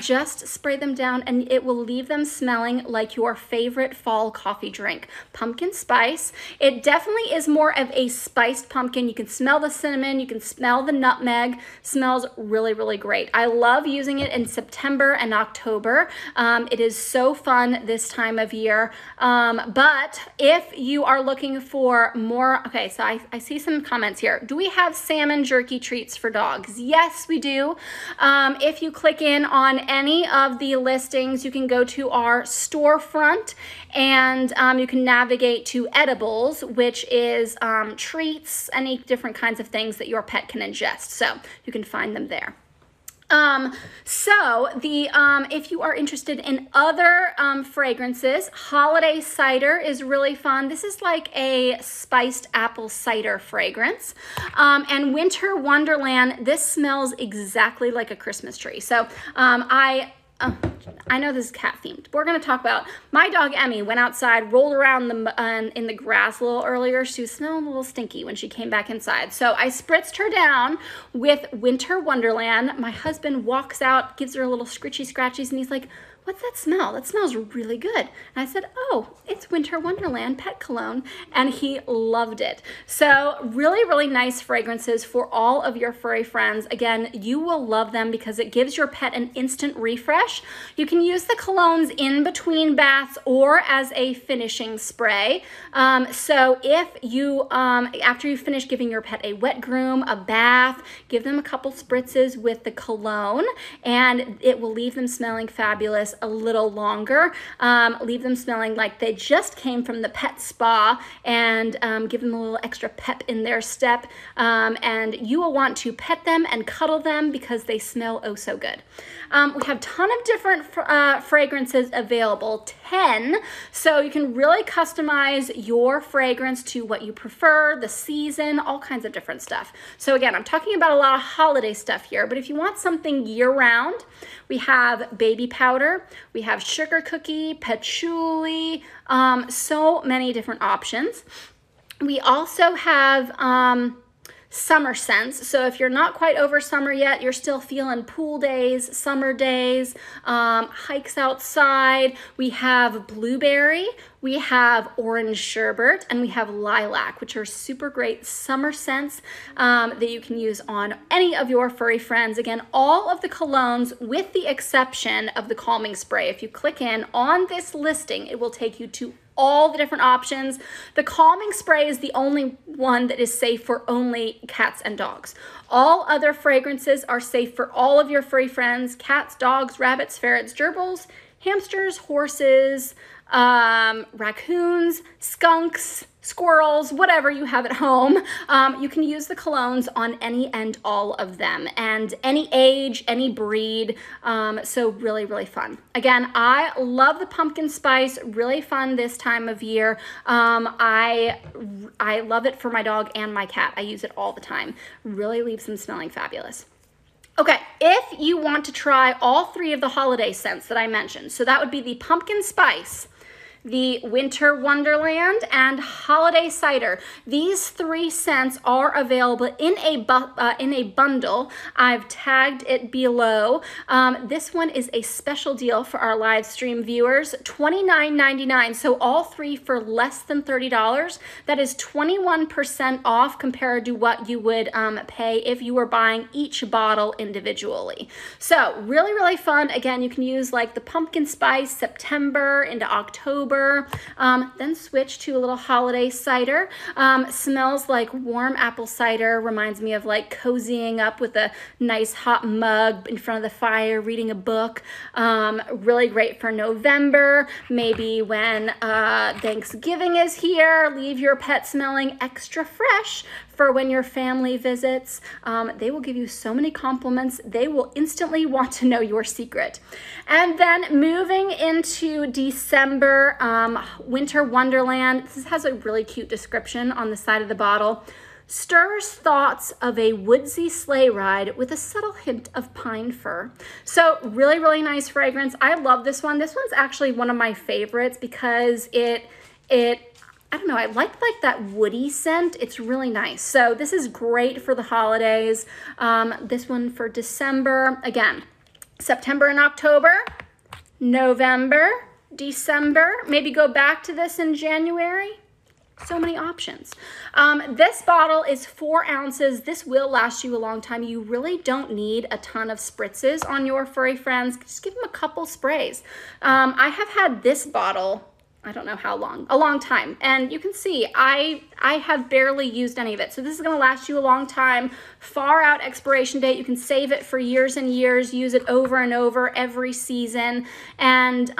Just spray them down and it will leave them smelling like your favorite fall coffee drink, pumpkin spice. It definitely is more of a spiced pumpkin. You can smell the cinnamon, you can smell the nutmeg. Smells really, really great. I love using it in September and October. It is so fun this time of year. But if you are looking for more, okay, so I see some comments here. Do we have salmon jerky treats for dogs? Yes, we do. If you click in on any of the listings, you can go to our storefront and you can navigate to edibles, which is treats, any different kinds of things that your pet can ingest. So you can find them there. If you are interested in other fragrances, holiday cider is really fun. This is like a spiced apple cider fragrance, and winter wonderland. This smells exactly like a Christmas tree. So I know this is cat themed. We're going to talk about my dog Emmy went outside, rolled around in the grass a little earlier. She was smelling a little stinky when she came back inside. So I spritzed her down with Winter Wonderland. My husband walks out, gives her a little scritchy scratchies, and he's like, what's that smell? That smells really good. And I said, oh, it's Winter Wonderland pet cologne. And he loved it. So really, really nice fragrances for all of your furry friends. Again, you will love them because it gives your pet an instant refresh. You can use the colognes in between baths or as a finishing spray. So if you, after you finish giving your pet a wet groom, a bath, give them a couple spritzes with the cologne and it will leave them smelling fabulous a little longer. Leave them smelling like they just came from the pet spa and give them a little extra pep in their step. And you will want to pet them and cuddle them because they smell oh so good. We have a ton of different fragrances available, 10. So you can really customize your fragrance to what you prefer, the season, all kinds of different stuff. So again, I'm talking about a lot of holiday stuff here, but if you want something year round, we have baby powder, we have sugar cookie, patchouli, so many different options. We also have summer scents. So if you're not quite over summer yet, you're still feeling pool days, summer days, hikes outside. We have blueberry, we have orange sherbet, and we have lilac, which are super great summer scents that you can use on any of your furry friends. Again, all of the colognes with the exception of the calming spray. If you click in on this listing, it will take you to all the different options. The calming spray is the only one that is safe for only cats and dogs. All other fragrances are safe for all of your furry friends, cats, dogs, rabbits, ferrets, gerbils, hamsters, horses, raccoons, skunks, squirrels, whatever you have at home. You can use the colognes on any and all of them and any age, any breed. So really, really fun. Again, I love the pumpkin spice, really fun this time of year. I love it for my dog and my cat. I use it all the time. Really leaves them smelling fabulous. Okay, if you want to try all three of the holiday scents that I mentioned, so that would be the pumpkin spice, the Winter Wonderland, and holiday cider. These three scents are available in a bundle. I've tagged it below. This one is a special deal for our live stream viewers, $29.99, so all three for less than $30. That is 21% off compared to what you would pay if you were buying each bottle individually. So really, really fun. Again, you can use like the pumpkin spice September into October, then switch to a little holiday cider. Smells like warm apple cider, reminds me of like cozying up with a nice hot mug in front of the fire, reading a book. Really great for November, maybe when Thanksgiving is here. Leave your pet smelling extra fresh for when your family visits. They will give you so many compliments. They will instantly want to know your secret. And then moving into December, Winter Wonderland. This has a really cute description on the side of the bottle. stirs thoughts of a woodsy sleigh ride with a subtle hint of pine fir. So really, really nice fragrance. I love this one. This one's actually one of my favorites because I don't know, I like that woody scent. It's really nice. So this is great for the holidays. This one for December, again, September and October, November, December, maybe go back to this in January. So many options. This bottle is 4 ounces. This will last you a long time. You really don't need a ton of spritzes on your furry friends. Just give them a couple sprays. I have had this bottle, I don't know how long, a long time. And you can see I have barely used any of it. So this is gonna last you a long time, far out expiration date. You can save it for years and years, use it over and over every season. And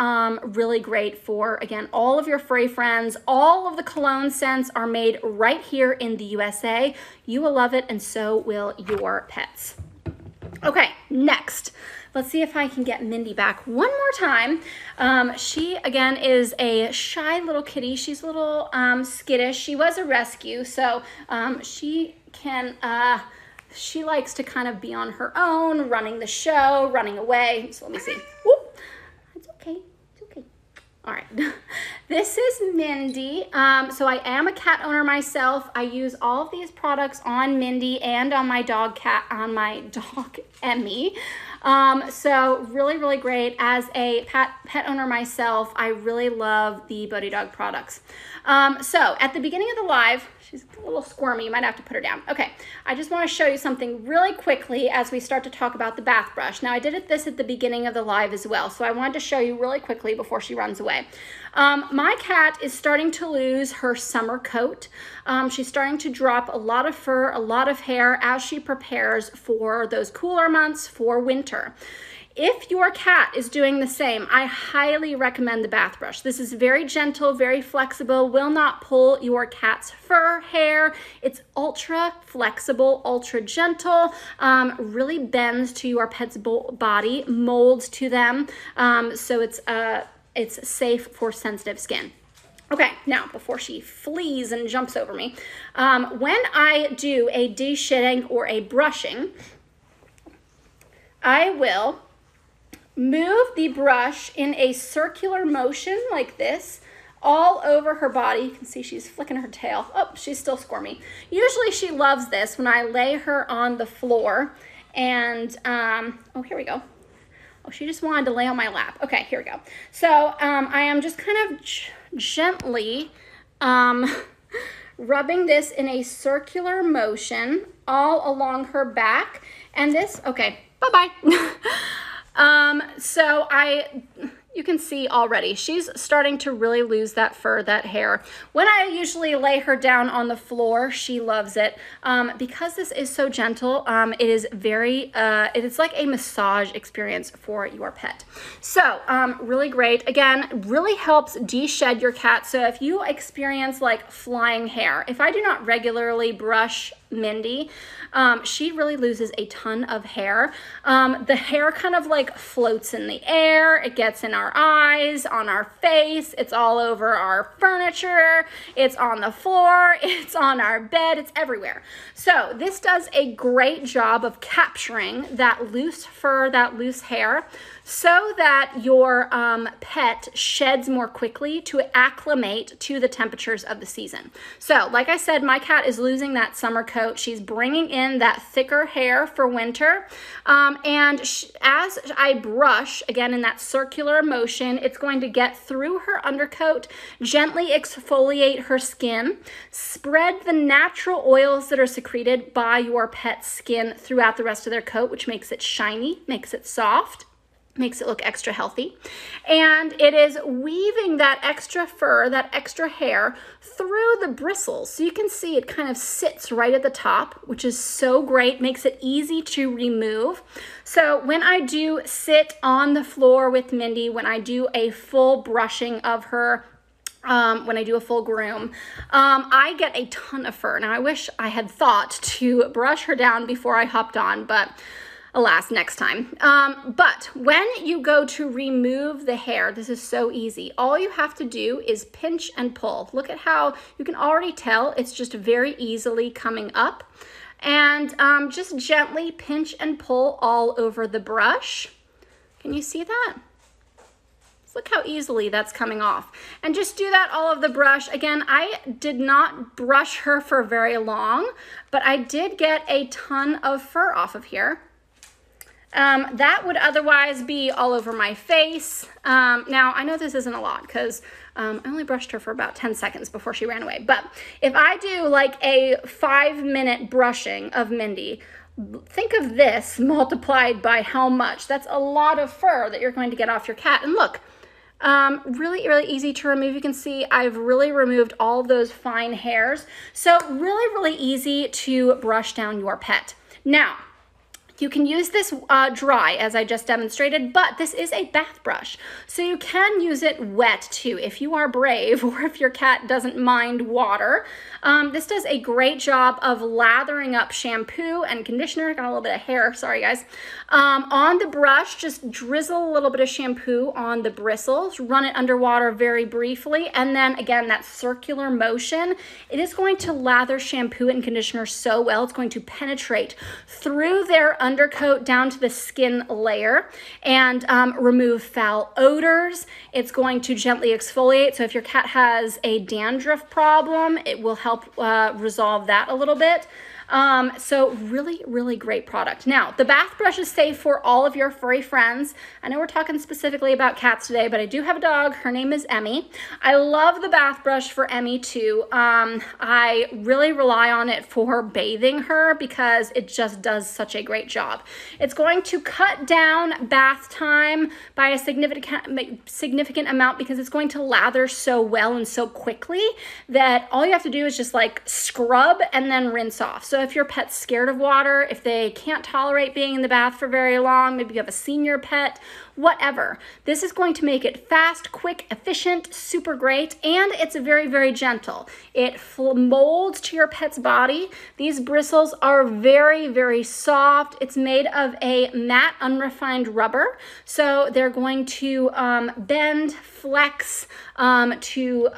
really great for, again, all of your furry friends. All of the cologne scents are made right here in the USA. You will love it and so will your pets. Okay, next. Let's see if I can get Mindy back one more time. She, again, is a shy little kitty. She's a little skittish. She was a rescue, so she likes to kind of be on her own, running the show, running away. So let me see. Whoop. It's okay. It's okay. All right. This is Mindy. So I am a cat owner myself. I use all of these products on Mindy and on my dog Emmy. So really, really great. As a pet owner myself, I really love the Bodhi Dog products. So at the beginning of the live, she's a little squirmy. You might have to put her down. Okay. I just want to show you something really quickly as we start to talk about the bath brush. Now I did this at the beginning of the live as well. So I wanted to show you really quickly before she runs away. My cat is starting to lose her summer coat. She's starting to drop a lot of fur, a lot of hair as she prepares for those cooler months, for winter. If your cat is doing the same, I highly recommend the bath brush. This is very gentle, very flexible, will not pull your cat's fur, hair. It's ultra flexible, ultra gentle, really bends to your pet's body, molds to them. So it's safe for sensitive skin. Okay, now before she flees and jumps over me, when I do a de-shitting or a brushing, I will move the brush in a circular motion like this all over her body. You can see she's flicking her tail. Oh, she's still squirmy. Usually she loves this when I lay her on the floor and, oh, here we go. Oh, she just wanted to lay on my lap. Okay, here we go. So I am just kind of gently rubbing this in a circular motion all along her back. And this, okay, bye-bye. You can see already, she's starting to really lose that fur, that hair. When I usually lay her down on the floor, she loves it. Because this is so gentle, it is very, it's like a massage experience for your pet. So really great. Again, really helps de-shed your cat. So if you experience like flying hair, if I do not regularly brush Mindy, she really loses a ton of hair. The hair kind of like floats in the air. It gets in our eyes, on our face. It's all over our furniture. It's on the floor. It's on our bed. It's everywhere. So this does a great job of capturing that loose fur, that loose hair, so that your pet sheds more quickly to acclimate to the temperatures of the season. So like I said, my cat is losing that summer coat. She's bringing in that thicker hair for winter. As I brush, again, in that circular motion, it's going to get through her undercoat, gently exfoliate her skin, spread the natural oils that are secreted by your pet's skin throughout the rest of their coat, which makes it shiny, makes it soft, makes it look extra healthy. And it is weaving that extra fur, that extra hair through the bristles. So you can see it kind of sits right at the top, which is so great, makes it easy to remove. So when I do sit on the floor with Mindy, when I do a full brushing of her, when I do a full groom, I get a ton of fur. Now I wish I had thought to brush her down before I hopped on, but alas, next time. But when you go to remove the hair, this is so easy. All you have to do is pinch and pull. Look at how you can already tell it's just very easily coming up. And just gently pinch and pull all over the brush. Can you see that? Look how easily that's coming off. And just do that all of the brush. Again, I did not brush her for very long, but I did get a ton of fur off of here. That would otherwise be all over my face. Now, I know this isn't a lot because I only brushed her for about 10 seconds before she ran away. But if I do like a 5-minute brushing of Mindy, think of this multiplied by how much. That's a lot of fur that you're going to get off your cat. And look, really, really easy to remove. You can see I've really removed all those fine hairs. So really, really easy to brush down your pet. Now, you can use this dry, as I just demonstrated, but this is a bath brush. So you can use it wet too, if you are brave or if your cat doesn't mind water. This does a great job of lathering up shampoo and conditioner. Got a little bit of hair, sorry guys. On the brush, just drizzle a little bit of shampoo on the bristles, run it underwater very briefly, and then again, that circular motion. It is going to lather shampoo and conditioner so well, it's going to penetrate through their undercoat down to the skin layer and remove foul odors. It's going to gently exfoliate. So if your cat has a dandruff problem, it will help resolve that a little bit. So really, really great product. Now, the bath brush is safe for all of your furry friends. I know we're talking specifically about cats today, but I do have a dog. Her name is Emmy. I love the bath brush for Emmy too. I really rely on it for bathing her because it just does such a great job. It's going to cut down bath time by a significant amount because it's going to lather so well and so quickly that all you have to do is just like scrub and then rinse off. So if your pet's scared of water, if they can't tolerate being in the bath for very long, maybe you have a senior pet, whatever. This is going to make it fast, quick, efficient, super great, and it's very, very gentle. It molds to your pet's body. These bristles are very, very soft. It's made of a matte, unrefined rubber, so they're going to bend, flex, to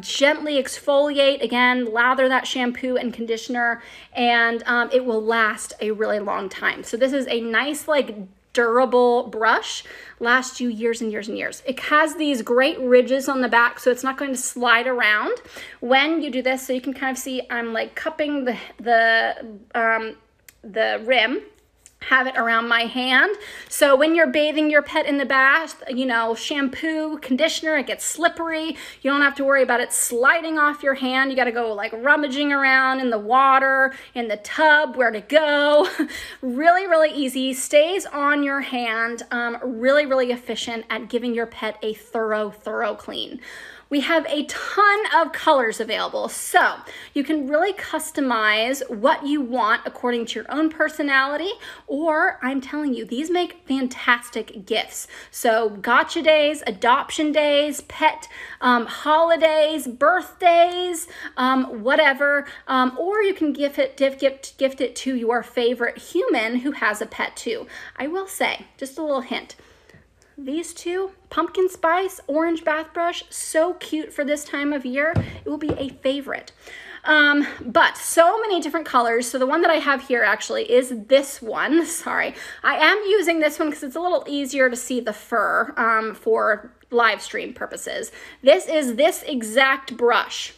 gently exfoliate, again, lather that shampoo and conditioner, and it will last a really long time. So this is a nice, like, durable brush, lasts you years and years and years. It has these great ridges on the back, so it's not going to slide around when you do this. So you can kind of see I'm like cupping the rim, have it around my hand. So when you're bathing your pet in the bath, you know, shampoo, conditioner, it gets slippery. You don't have to worry about it sliding off your hand. You got to go like rummaging around in the water, in the tub, where to go. Really, really easy. Stays on your hand. Really, really efficient at giving your pet a thorough, thorough clean. We have a ton of colors available, so you can really customize what you want according to your own personality, or I'm telling you, these make fantastic gifts. So gotcha days, adoption days, pet holidays, birthdays, whatever, or you can gift it to your favorite human who has a pet too. I will say, just a little hint, these two, pumpkin spice, orange bath brush, so cute for this time of year. It will be a favorite. But so many different colors. So the one that I have here actually is this one. Sorry, I am using this one because it's a little easier to see the fur for live stream purposes. This is this exact brush.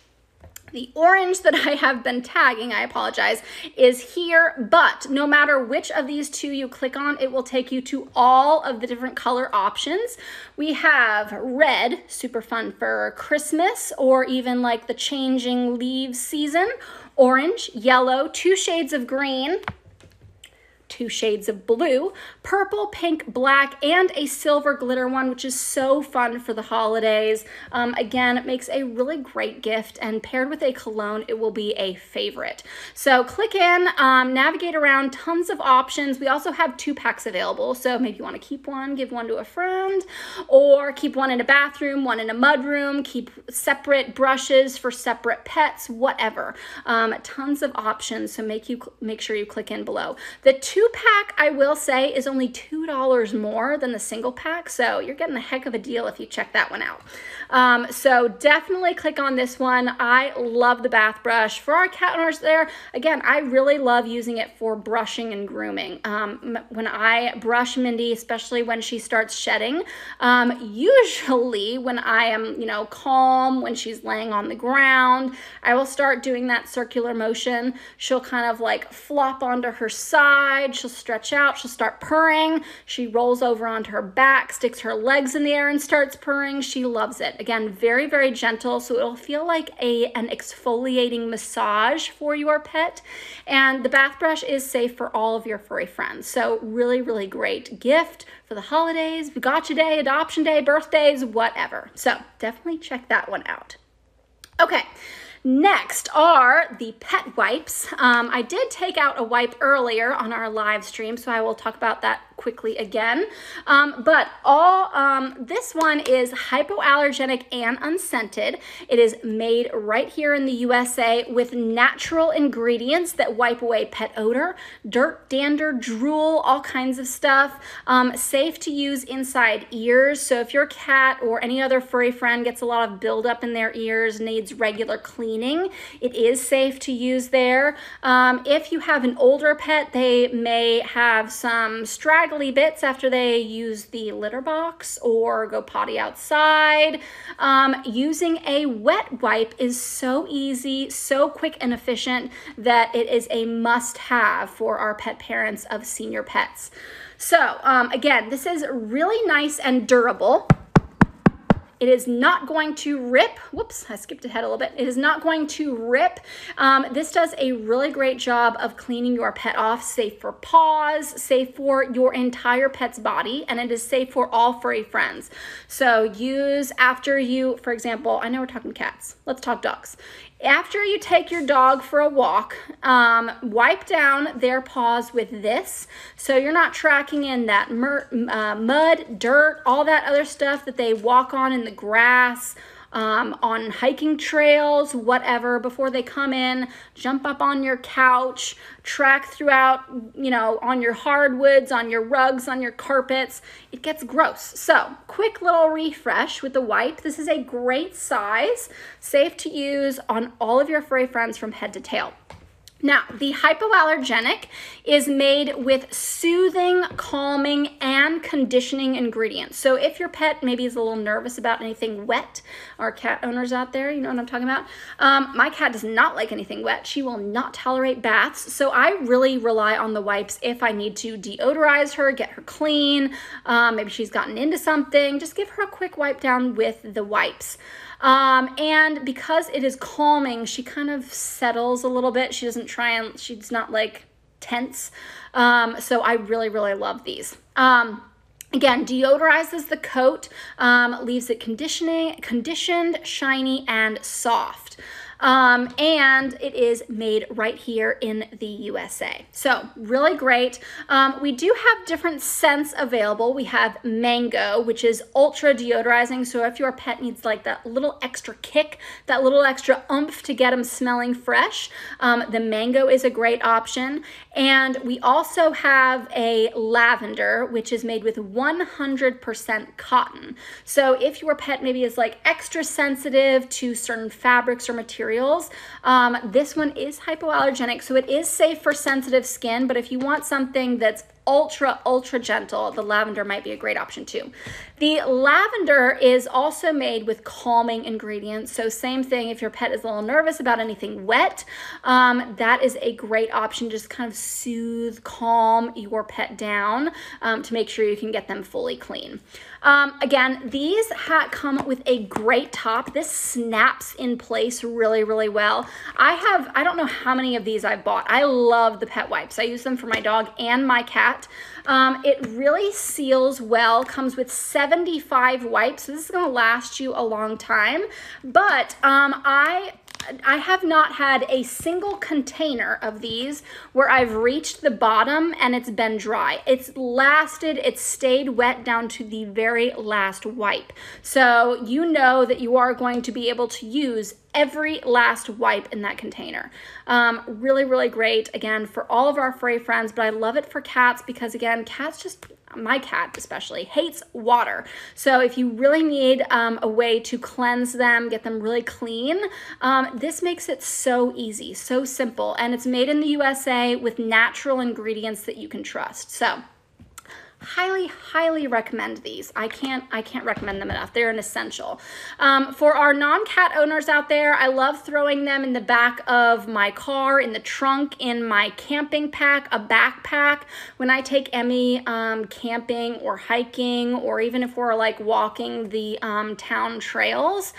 The orange that I have been tagging, I apologize, is here, but no matter which of these two you click on, it will take you to all of the different color options. We have red, super fun for Christmas or even like the changing leaves season, orange, yellow, 2 shades of green, 2 shades of blue, purple, pink, black, and a silver glitter one, which is so fun for the holidays. Again, it makes a really great gift, and paired with a cologne, it will be a favorite. So click in, navigate around, tons of options. We also have 2-packs available, so maybe you want to keep one, give one to a friend, or keep one in a bathroom, one in a mudroom, keep separate brushes for separate pets, whatever. Tons of options, so make sure you click in below. The 2 two-pack, I will say, is only $2 more than the single pack, so you're getting a heck of a deal if you check that one out. So definitely click on this one. I love the bath brush. For our cat owners there, again, I really love using it for brushing and grooming. When I brush Mindy, especially when she starts shedding, usually when I am, calm, when she's laying on the ground, I will start doing that circular motion. She'll kind of like flop onto her side, she'll stretch out, she'll start purring, she rolls over onto her back, sticks her legs in the air and starts purring. She loves it. Again, very, very gentle, so it'll feel like an exfoliating massage for your pet. And the bath brush is safe for all of your furry friends, so really, really great gift for the holidays, gotcha day, adoption day, birthdays, whatever. So definitely check that one out. Okay. Next are the pet wipes. I did take out a wipe earlier on our live stream, so I will talk about that quickly again. This one is hypoallergenic and unscented. It is made right here in the USA with natural ingredients that wipe away pet odor, dirt, dander, drool, all kinds of stuff. Safe to use inside ears. So if your cat or any other furry friend gets a lot of buildup in their ears, needs regular cleaning, it is safe to use there. If you have an older pet, they may have some straggling bits after they use the litter box or go potty outside. Using a wet wipe is so easy, so quick and efficient that it is a must-have for our pet parents of senior pets. So again, this is really nice and durable. It is not going to rip. Whoops, I skipped ahead a little bit. It is not going to rip. This does a really great job of cleaning your pet off, safe for paws, safe for your entire pet's body, and it is safe for all furry friends. So use after you, for example, I know we're talking cats, let's talk dogs. After you take your dog for a walk, wipe down their paws with this so you're not tracking in that mud, dirt, all that other stuff that they walk on in the grass, on hiking trails, whatever, before they come in, jump up on your couch, track throughout, on your hardwoods, on your rugs, on your carpets. It gets gross. So quick little refresh with the wipe. This is a great size, safe to use on all of your furry friends from head to tail. Now, the hypoallergenic is made with soothing, calming, and conditioning ingredients. So if your pet maybe is a little nervous about anything wet, our cat owners out there, you know what I'm talking about. My cat does not like anything wet. She will not tolerate baths. So I really rely on the wipes if I need to deodorize her, get her clean. Maybe she's gotten into something. Just give her a quick wipe down with the wipes. And because it is calming, she kind of settles a little bit. She doesn't try and she's not like tense. So I really, really love these. Again, deodorizes the coat, leaves it conditioned, shiny, and soft. And it is made right here in the USA. So really great. We do have different scents available. We have mango, which is ultra deodorizing. So if your pet needs like that little extra kick, that little extra oomph to get them smelling fresh, the mango is a great option. And we also have a lavender, which is made with 100% cotton. So if your pet maybe is like extra sensitive to certain fabrics or materials, this one is hypoallergenic, so it is safe for sensitive skin, but if you want something that's ultra gentle, the lavender might be a great option too. The lavender is also made with calming ingredients, so same thing, if your pet is a little nervous about anything wet, that is a great option. Just kind of soothe, calm your pet down to make sure you can get them fully clean. Again, these come with a great top. This snaps in place really, really well. I don't know how many of these I've bought. I love the pet wipes. I use them for my dog and my cat. It really seals well, comes with 75 wipes. So this is going to last you a long time, but I I have not had a single container of these where I've reached the bottom and it's been dry. It's lasted, it's stayed wet down to the very last wipe. So you know that you are going to be able to use every last wipe in that container. Really, really great, again, for all of our furry friends, but I love it for cats because, again, cats just, my cat especially, hates water. So if you really need a way to cleanse them, get them really clean, this makes it so easy, so simple, and it's made in the USA with natural ingredients that you can trust. So highly, highly recommend these. I can't recommend them enough. They're an essential. For our non-cat owners out there, I love throwing them in the back of my car, in the trunk, in my camping pack, a backpack. When I take Emmy camping or hiking, or even if we're like walking the town trails,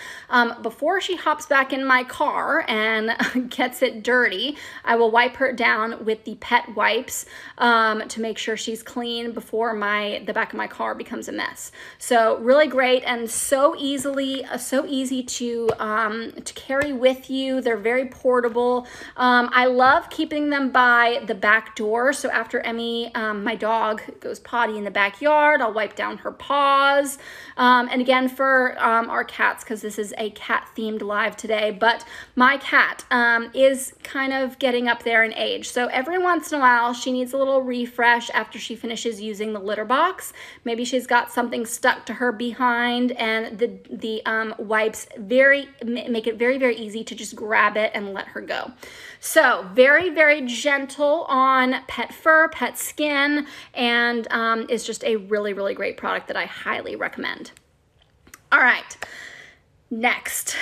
before she hops back in my car and gets it dirty, I will wipe her down with the pet wipes to make sure she's clean before the back of my car becomes a mess. So really great and so easy to carry with you. They're very portable. I love keeping them by the back door. So after Emmy, my dog, goes potty in the backyard, I'll wipe down her paws. And again for our cats, because this is a cat themed live today, but my cat is kind of getting up there in age. So every once in a while, she needs a little refresh after she finishes using the litter box. Maybe she's got something stuck to her behind, and the wipes make it very, very easy to just grab it and let her go. So very, very gentle on pet fur, pet skin, and it's just a really, really great product that I highly recommend. All right, next.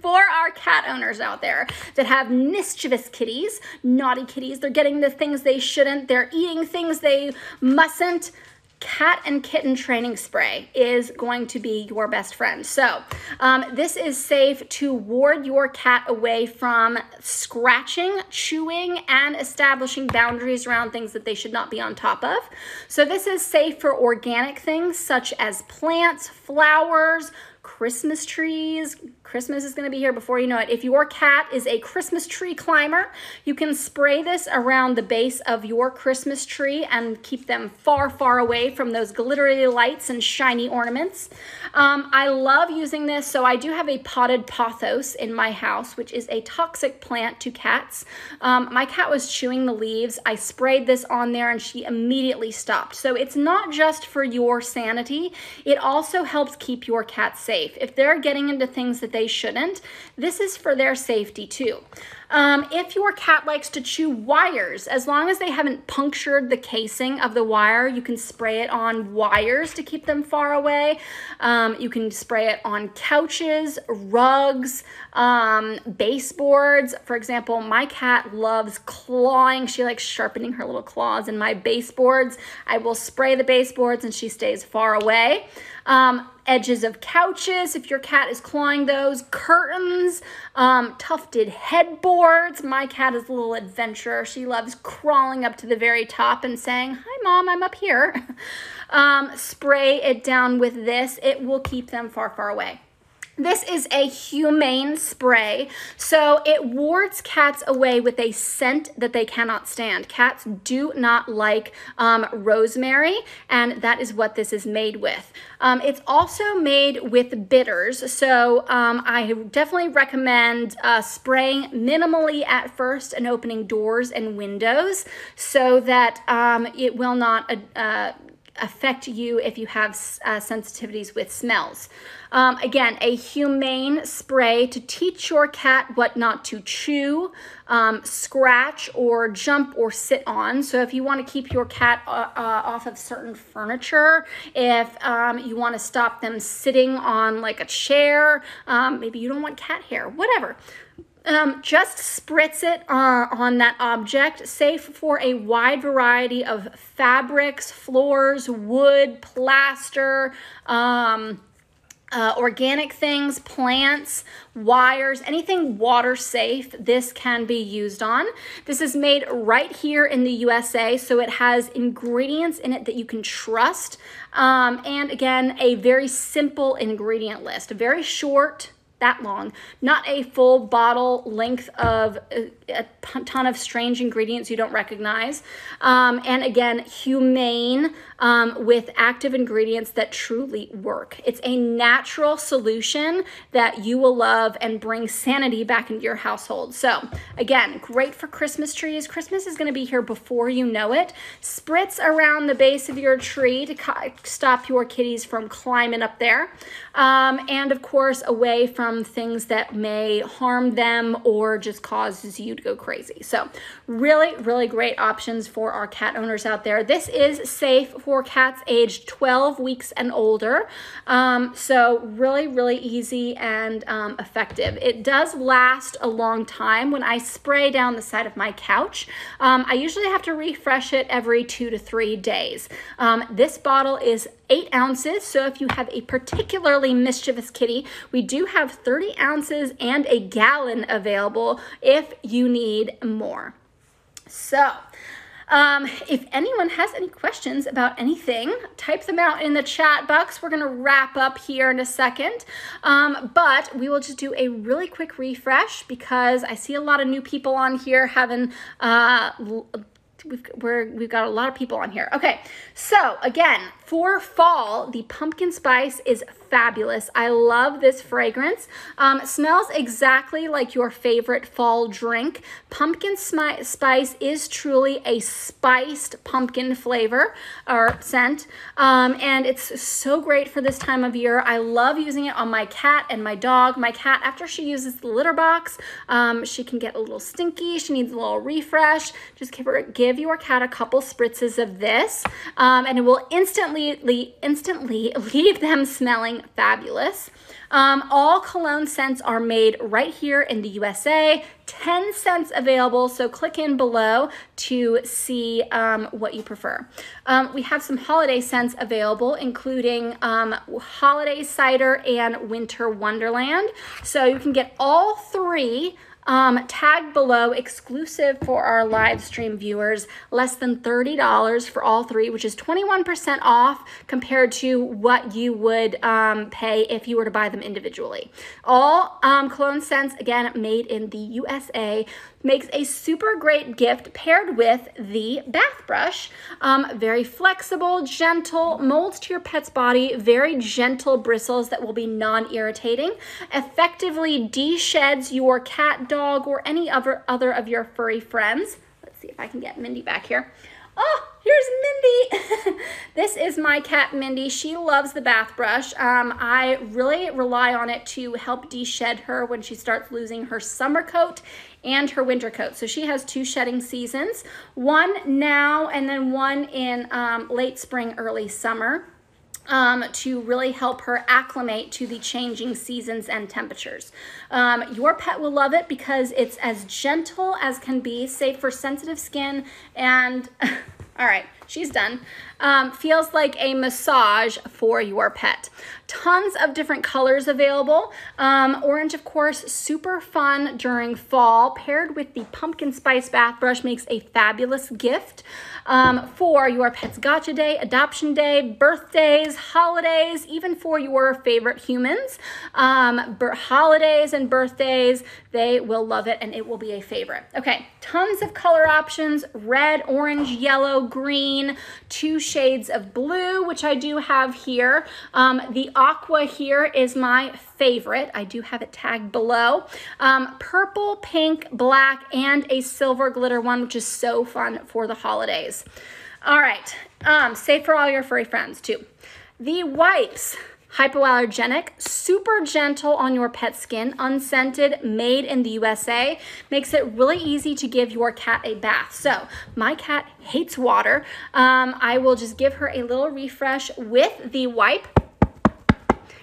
For our cat owners out there that have mischievous kitties, naughty kitties, they're getting the things they shouldn't, they're eating things they mustn't, cat and kitten training spray is going to be your best friend. So this is safe to ward your cat away from scratching, chewing, and establishing boundaries around things that they should not be on top of. So this is safe for organic things such as plants, flowers, Christmas trees. Christmas is going to be here before you know it. If your cat is a Christmas tree climber, you can spray this around the base of your Christmas tree and keep them far, far away from those glittery lights and shiny ornaments. I love using this. So I do have a potted pothos in my house, which is a toxic plant to cats. My cat was chewing the leaves. I sprayed this on there and she immediately stopped. So it's not just for your sanity. It also helps keep your cat safe. If they're getting into things that they shouldn't, this is for their safety too. If your cat likes to chew wires, as long as they haven't punctured the casing of the wire, you can spray it on wires to keep them far away. You can spray it on couches, rugs, baseboards. For example, my cat loves clawing. She likes sharpening her little claws in my baseboards. I will spray the baseboards and she stays far away. Edges of couches, if your cat is clawing those, curtains, tufted headboards. My cat is a little adventurer. She loves crawling up to the very top and saying, "Hi, Mom, I'm up here." Spray it down with this. It will keep them far, far away. This is a humane spray, so it wards cats away with a scent that they cannot stand. Cats do not like rosemary, and that is what this is made with. It's also made with bitters, so I definitely recommend spraying minimally at first and opening doors and windows so that it will not affect you if you have sensitivities with smells. Again, a humane spray to teach your cat what not to chew, scratch, or jump, or sit on. So if you want to keep your cat off of certain furniture, if you want to stop them sitting on like a chair, maybe you don't want cat hair, whatever. Just spritz it on that object, safe for a wide variety of fabrics, floors, wood, plaster, organic things, plants, wires, anything water safe, this can be used on. This is made right here in the USA, so it has ingredients in it that you can trust. And again, a very simple ingredient list, very short. that long, not a full bottle length of a ton of strange ingredients you don't recognize. And again, humane with active ingredients that truly work. It's a natural solution that you will love and bring sanity back into your household. So again, great for Christmas trees. Christmas is going to be here before you know it. Spritz around the base of your tree to stop your kitties from climbing up there. And of course, away from things that may harm them or just causes you to go crazy. So really, really great options for our cat owners out there. This is safe for cats aged 12 weeks and older. So really, really easy and effective. It does last a long time. When I spray down the side of my couch, I usually have to refresh it every 2 to 3 days. This bottle is 8 ounces, so if you have a particularly mischievous kitty, we do have 30 ounces and a gallon available if you need more. So if anyone has any questions about anything, type them out in the chat box. We're going to wrap up here in a second, but we will just do a really quick refresh because I see a lot of new people on here having we've got a lot of people on here. Okay, so again, for fall, the pumpkin spice is fabulous. I love this fragrance. Smells exactly like your favorite fall drink. Pumpkin spice is truly a spiced pumpkin flavor or scent, and it's so great for this time of year. I love using it on my cat and my dog. My cat, after she uses the litter box, she can get a little stinky. She needs a little refresh. Just give your cat a couple spritzes of this, and it will instantly leave them smelling fabulous. All cologne scents are made right here in the USA. 10 cents available, so click in below to see what you prefer. We have some holiday scents available, including holiday cider and winter wonderland. So you can get all three. Tag below, exclusive for our live stream viewers, less than $30 for all three, which is 21% off compared to what you would pay if you were to buy them individually. All cologne scents, again, made in the USA, makes a super great gift paired with the bath brush. Very flexible, gentle, molds to your pet's body, very gentle bristles that will be non-irritating, effectively de-sheds your cat, dog, or any other of your furry friends. Let's see if I can get Mindy back here. Oh, here's Mindy. This is my cat, Mindy. She loves the bath brush. I really rely on it to help de-shed her when she starts losing her summer coat and her winter coat. So she has 2 shedding seasons, one now and then one in late spring, early summer, to really help her acclimate to the changing seasons and temperatures. Your pet will love it because it's as gentle as can be, safe for sensitive skin, and all right, she's done. Feels like a massage for your pet. Tons of different colors available. Orange, of course, super fun during fall. Paired with the pumpkin spice bath brush makes a fabulous gift for your pet's gotcha day, adoption day, birthdays, holidays, even for your favorite humans. Holidays and birthdays, they will love it and it will be a favorite. Okay, tons of color options, red, orange, yellow, green, 2 shades of blue, which I do have here. The aqua here is my favorite. I do have it tagged below. Purple, pink, black, and a silver glitter one, which is so fun for the holidays. All right, safe for all your furry friends too. The wipes. Hypoallergenic, super gentle on your pet's skin, unscented, made in the USA, makes it really easy to give your cat a bath. So my cat hates water. I will just give her a little refresh with the wipe.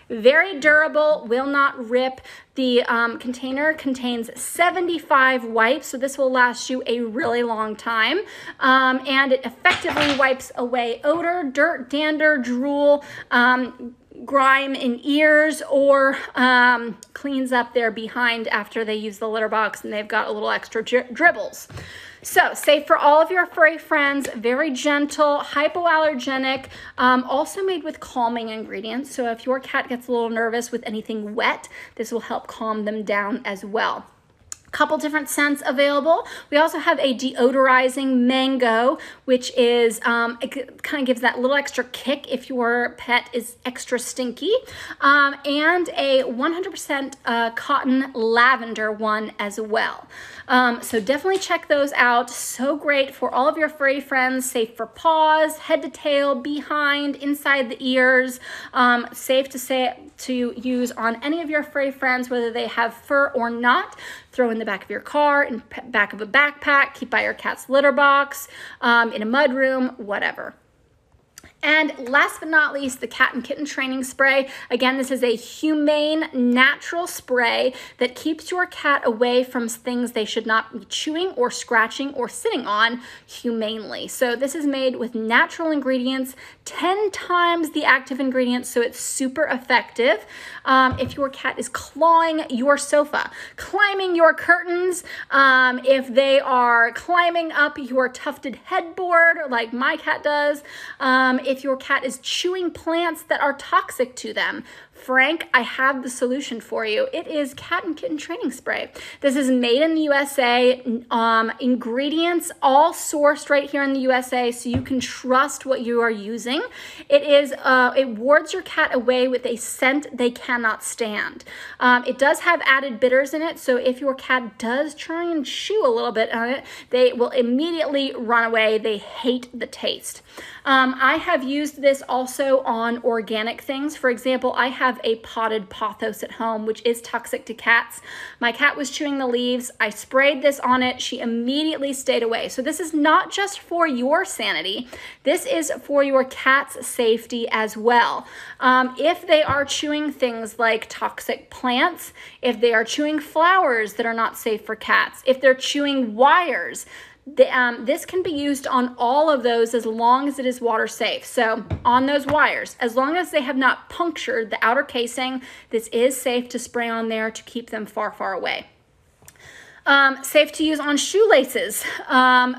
Very durable, will not rip. The container contains 75 wipes, so this will last you a really long time. And it effectively wipes away odor, dirt, dander, drool, grime in ears, or cleans up their behind after they use the litter box and they've got a little extra dribbles. So safe for all of your furry friends, very gentle, hypoallergenic, also made with calming ingredients. So if your cat gets a little nervous with anything wet, this will help calm them down as well. Couple different scents available. We also have a deodorizing mango, which is, it kind of gives that little extra kick if your pet is extra stinky, and a 100% cotton lavender one as well. So definitely check those out. So great for all of your furry friends, safe for paws, head to tail, behind, inside the ears, safe to use on any of your furry friends, whether they have fur or not. Throw in the back of your car, in back of a backpack, keep by your cat's litter box, in a mudroom, whatever. And last but not least, the cat and kitten training spray. Again, this is a humane, natural spray that keeps your cat away from things they should not be chewing or scratching or sitting on humanely. So this is made with natural ingredients, 10 times the active ingredients, so it's super effective. If your cat is clawing your sofa, climbing your curtains, if they are climbing up your tufted headboard like my cat does, if your cat is chewing plants that are toxic to them, Frank, I have the solution for you. It is cat and kitten training spray. This is made in the USA, ingredients all sourced right here in the USA, so you can trust what you are using. It is, it wards your cat away with a scent they cannot stand. It does have added bitters in it, so if your cat does try and chew a little bit on it, they will immediately run away. They hate the taste. I have used this also on organic things. For example, I have a potted pothos at home, which is toxic to cats. My cat was chewing the leaves. I sprayed this on it. She immediately stayed away. So this is not just for your sanity. This is for your cat's safety as well. If they are chewing things like toxic plants, if they are chewing flowers that are not safe for cats, if they're chewing wires, this can be used on all of those as long as it is water safe. So on those wires, as long as they have not punctured the outer casing, this is safe to spray on there to keep them far, far away. Safe to use on shoelaces,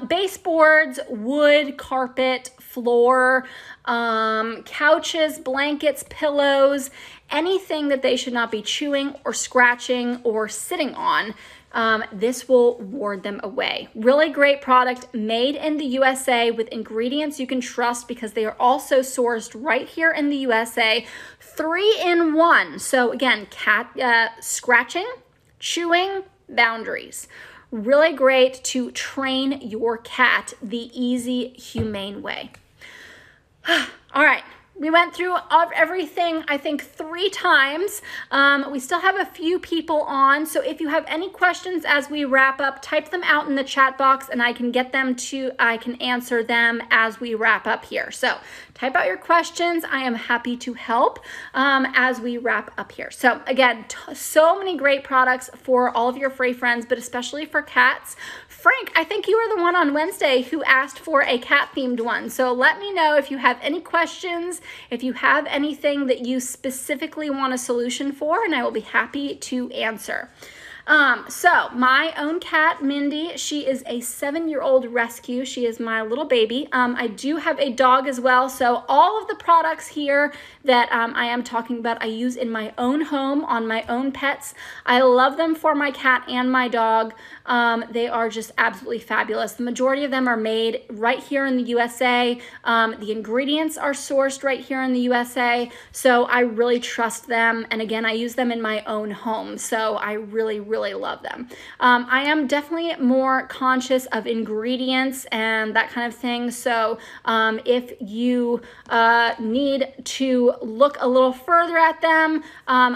baseboards, wood, carpet, floor, couches, blankets, pillows, anything that they should not be chewing or scratching or sitting on. This will ward them away. Really great product made in the USA with ingredients you can trust because they are also sourced right here in the USA. 3-in-1. So again, cat scratching, chewing, boundaries. Really great to train your cat the easy, humane way. All right. We went through everything, I think, 3 times. We still have a few people on, so if you have any questions as we wrap up, type them out in the chat box and I can get them to, I can answer them as we wrap up here. So type out your questions. I am happy to help as we wrap up here. So again, so many great products for all of your furry friends, but especially for cats. Frank, I think you were the one on Wednesday who asked for a cat-themed one. So let me know if you have any questions, if you have anything that you specifically want a solution for, and I will be happy to answer. So my own cat, Mindy, she is a 7-year-old rescue. She is my little baby. I do have a dog as well. So all of the products here that I am talking about, I use in my own home on my own pets. I love them for my cat and my dog. They are just absolutely fabulous. The majority of them are made right here in the USA. The ingredients are sourced right here in the USA. So I really trust them. And again, I use them in my own home. So I really love them. I am definitely more conscious of ingredients and that kind of thing. So if you need to look a little further at them,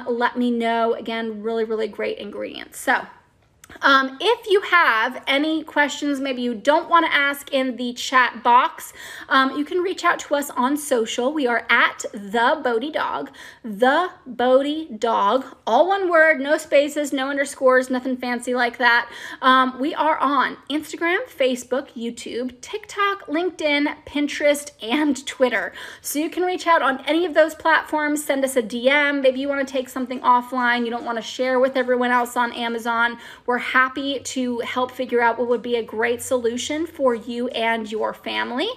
let me know. Again, really great ingredients. So If you have any questions, maybe you don't want to ask in the chat box, you can reach out to us on social. We are at the Bodhi Dog, all one word, no spaces, no underscores, nothing fancy like that. We are on Instagram, Facebook, YouTube, TikTok, LinkedIn, Pinterest, and Twitter. So you can reach out on any of those platforms, send us a DM. Maybe you want to take something offline, you don't want to share with everyone else on Amazon. We're happy to help figure out what would be a great solution for you and your family.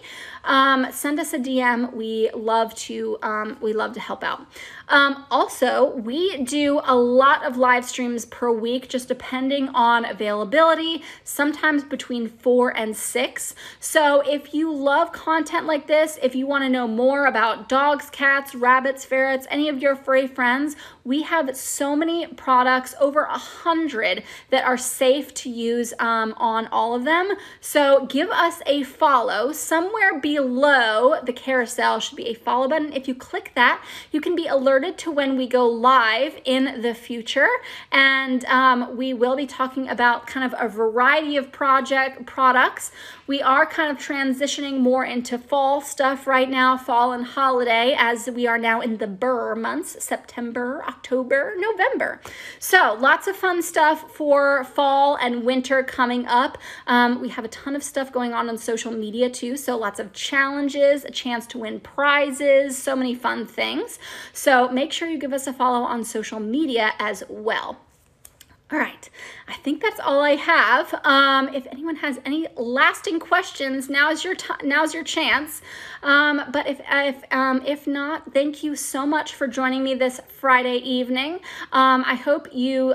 Send us a DM. We love to help out. Also, we do a lot of live streams per week, just depending on availability, sometimes between 4 and 6. So if you love content like this, if you want to know more about dogs, cats, rabbits, ferrets, any of your furry friends, we have so many products, over 100 that are safe to use on all of them. So give us a follow. Somewhere below the carousel should be a follow button. If you click that, you can be alerted to when we go live in the future. And we will be talking about kind of a variety of products. We are kind of transitioning more into fall stuff right now, fall and holiday, as we are now in the burr months, September, October, November. So lots of fun stuff for fall and winter coming up. We have a ton of stuff going on social media too. So lots of challenges, a chance to win prizes, so many fun things. So make sure you give us a follow on social media as well. All right, I think that's all I have. If anyone has any lasting questions, now's your chance. But if not, thank you so much for joining me this Friday evening. I hope you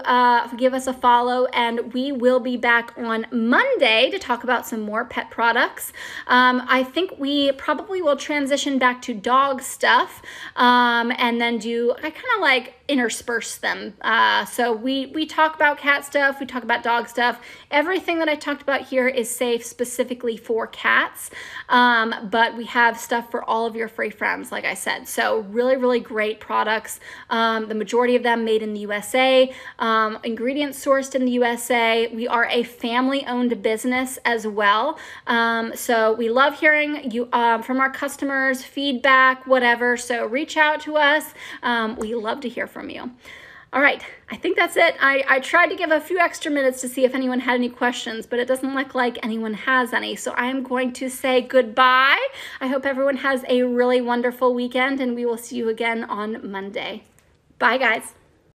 give us a follow, and we will be back on Monday to talk about some more pet products. I think we probably will transition back to dog stuff, and then I kind of like intersperse them. So we talk about cat stuff, we talk about dog stuff. Everything that I talked about here is safe specifically for cats, but we have stuff for all of your furry friends, like I said. So really, really great products. The majority of them made in the USA, ingredients sourced in the USA. We are a family-owned business as well. So we love hearing you from our customers, feedback, whatever. So reach out to us. We love to hear from you. All right, I think that's it. I tried to give a few extra minutes to see if anyone had any questions, but it doesn't look like anyone has any. So I am going to say goodbye. I hope everyone has a really wonderful weekend, and we will see you again on Monday. Bye, guys.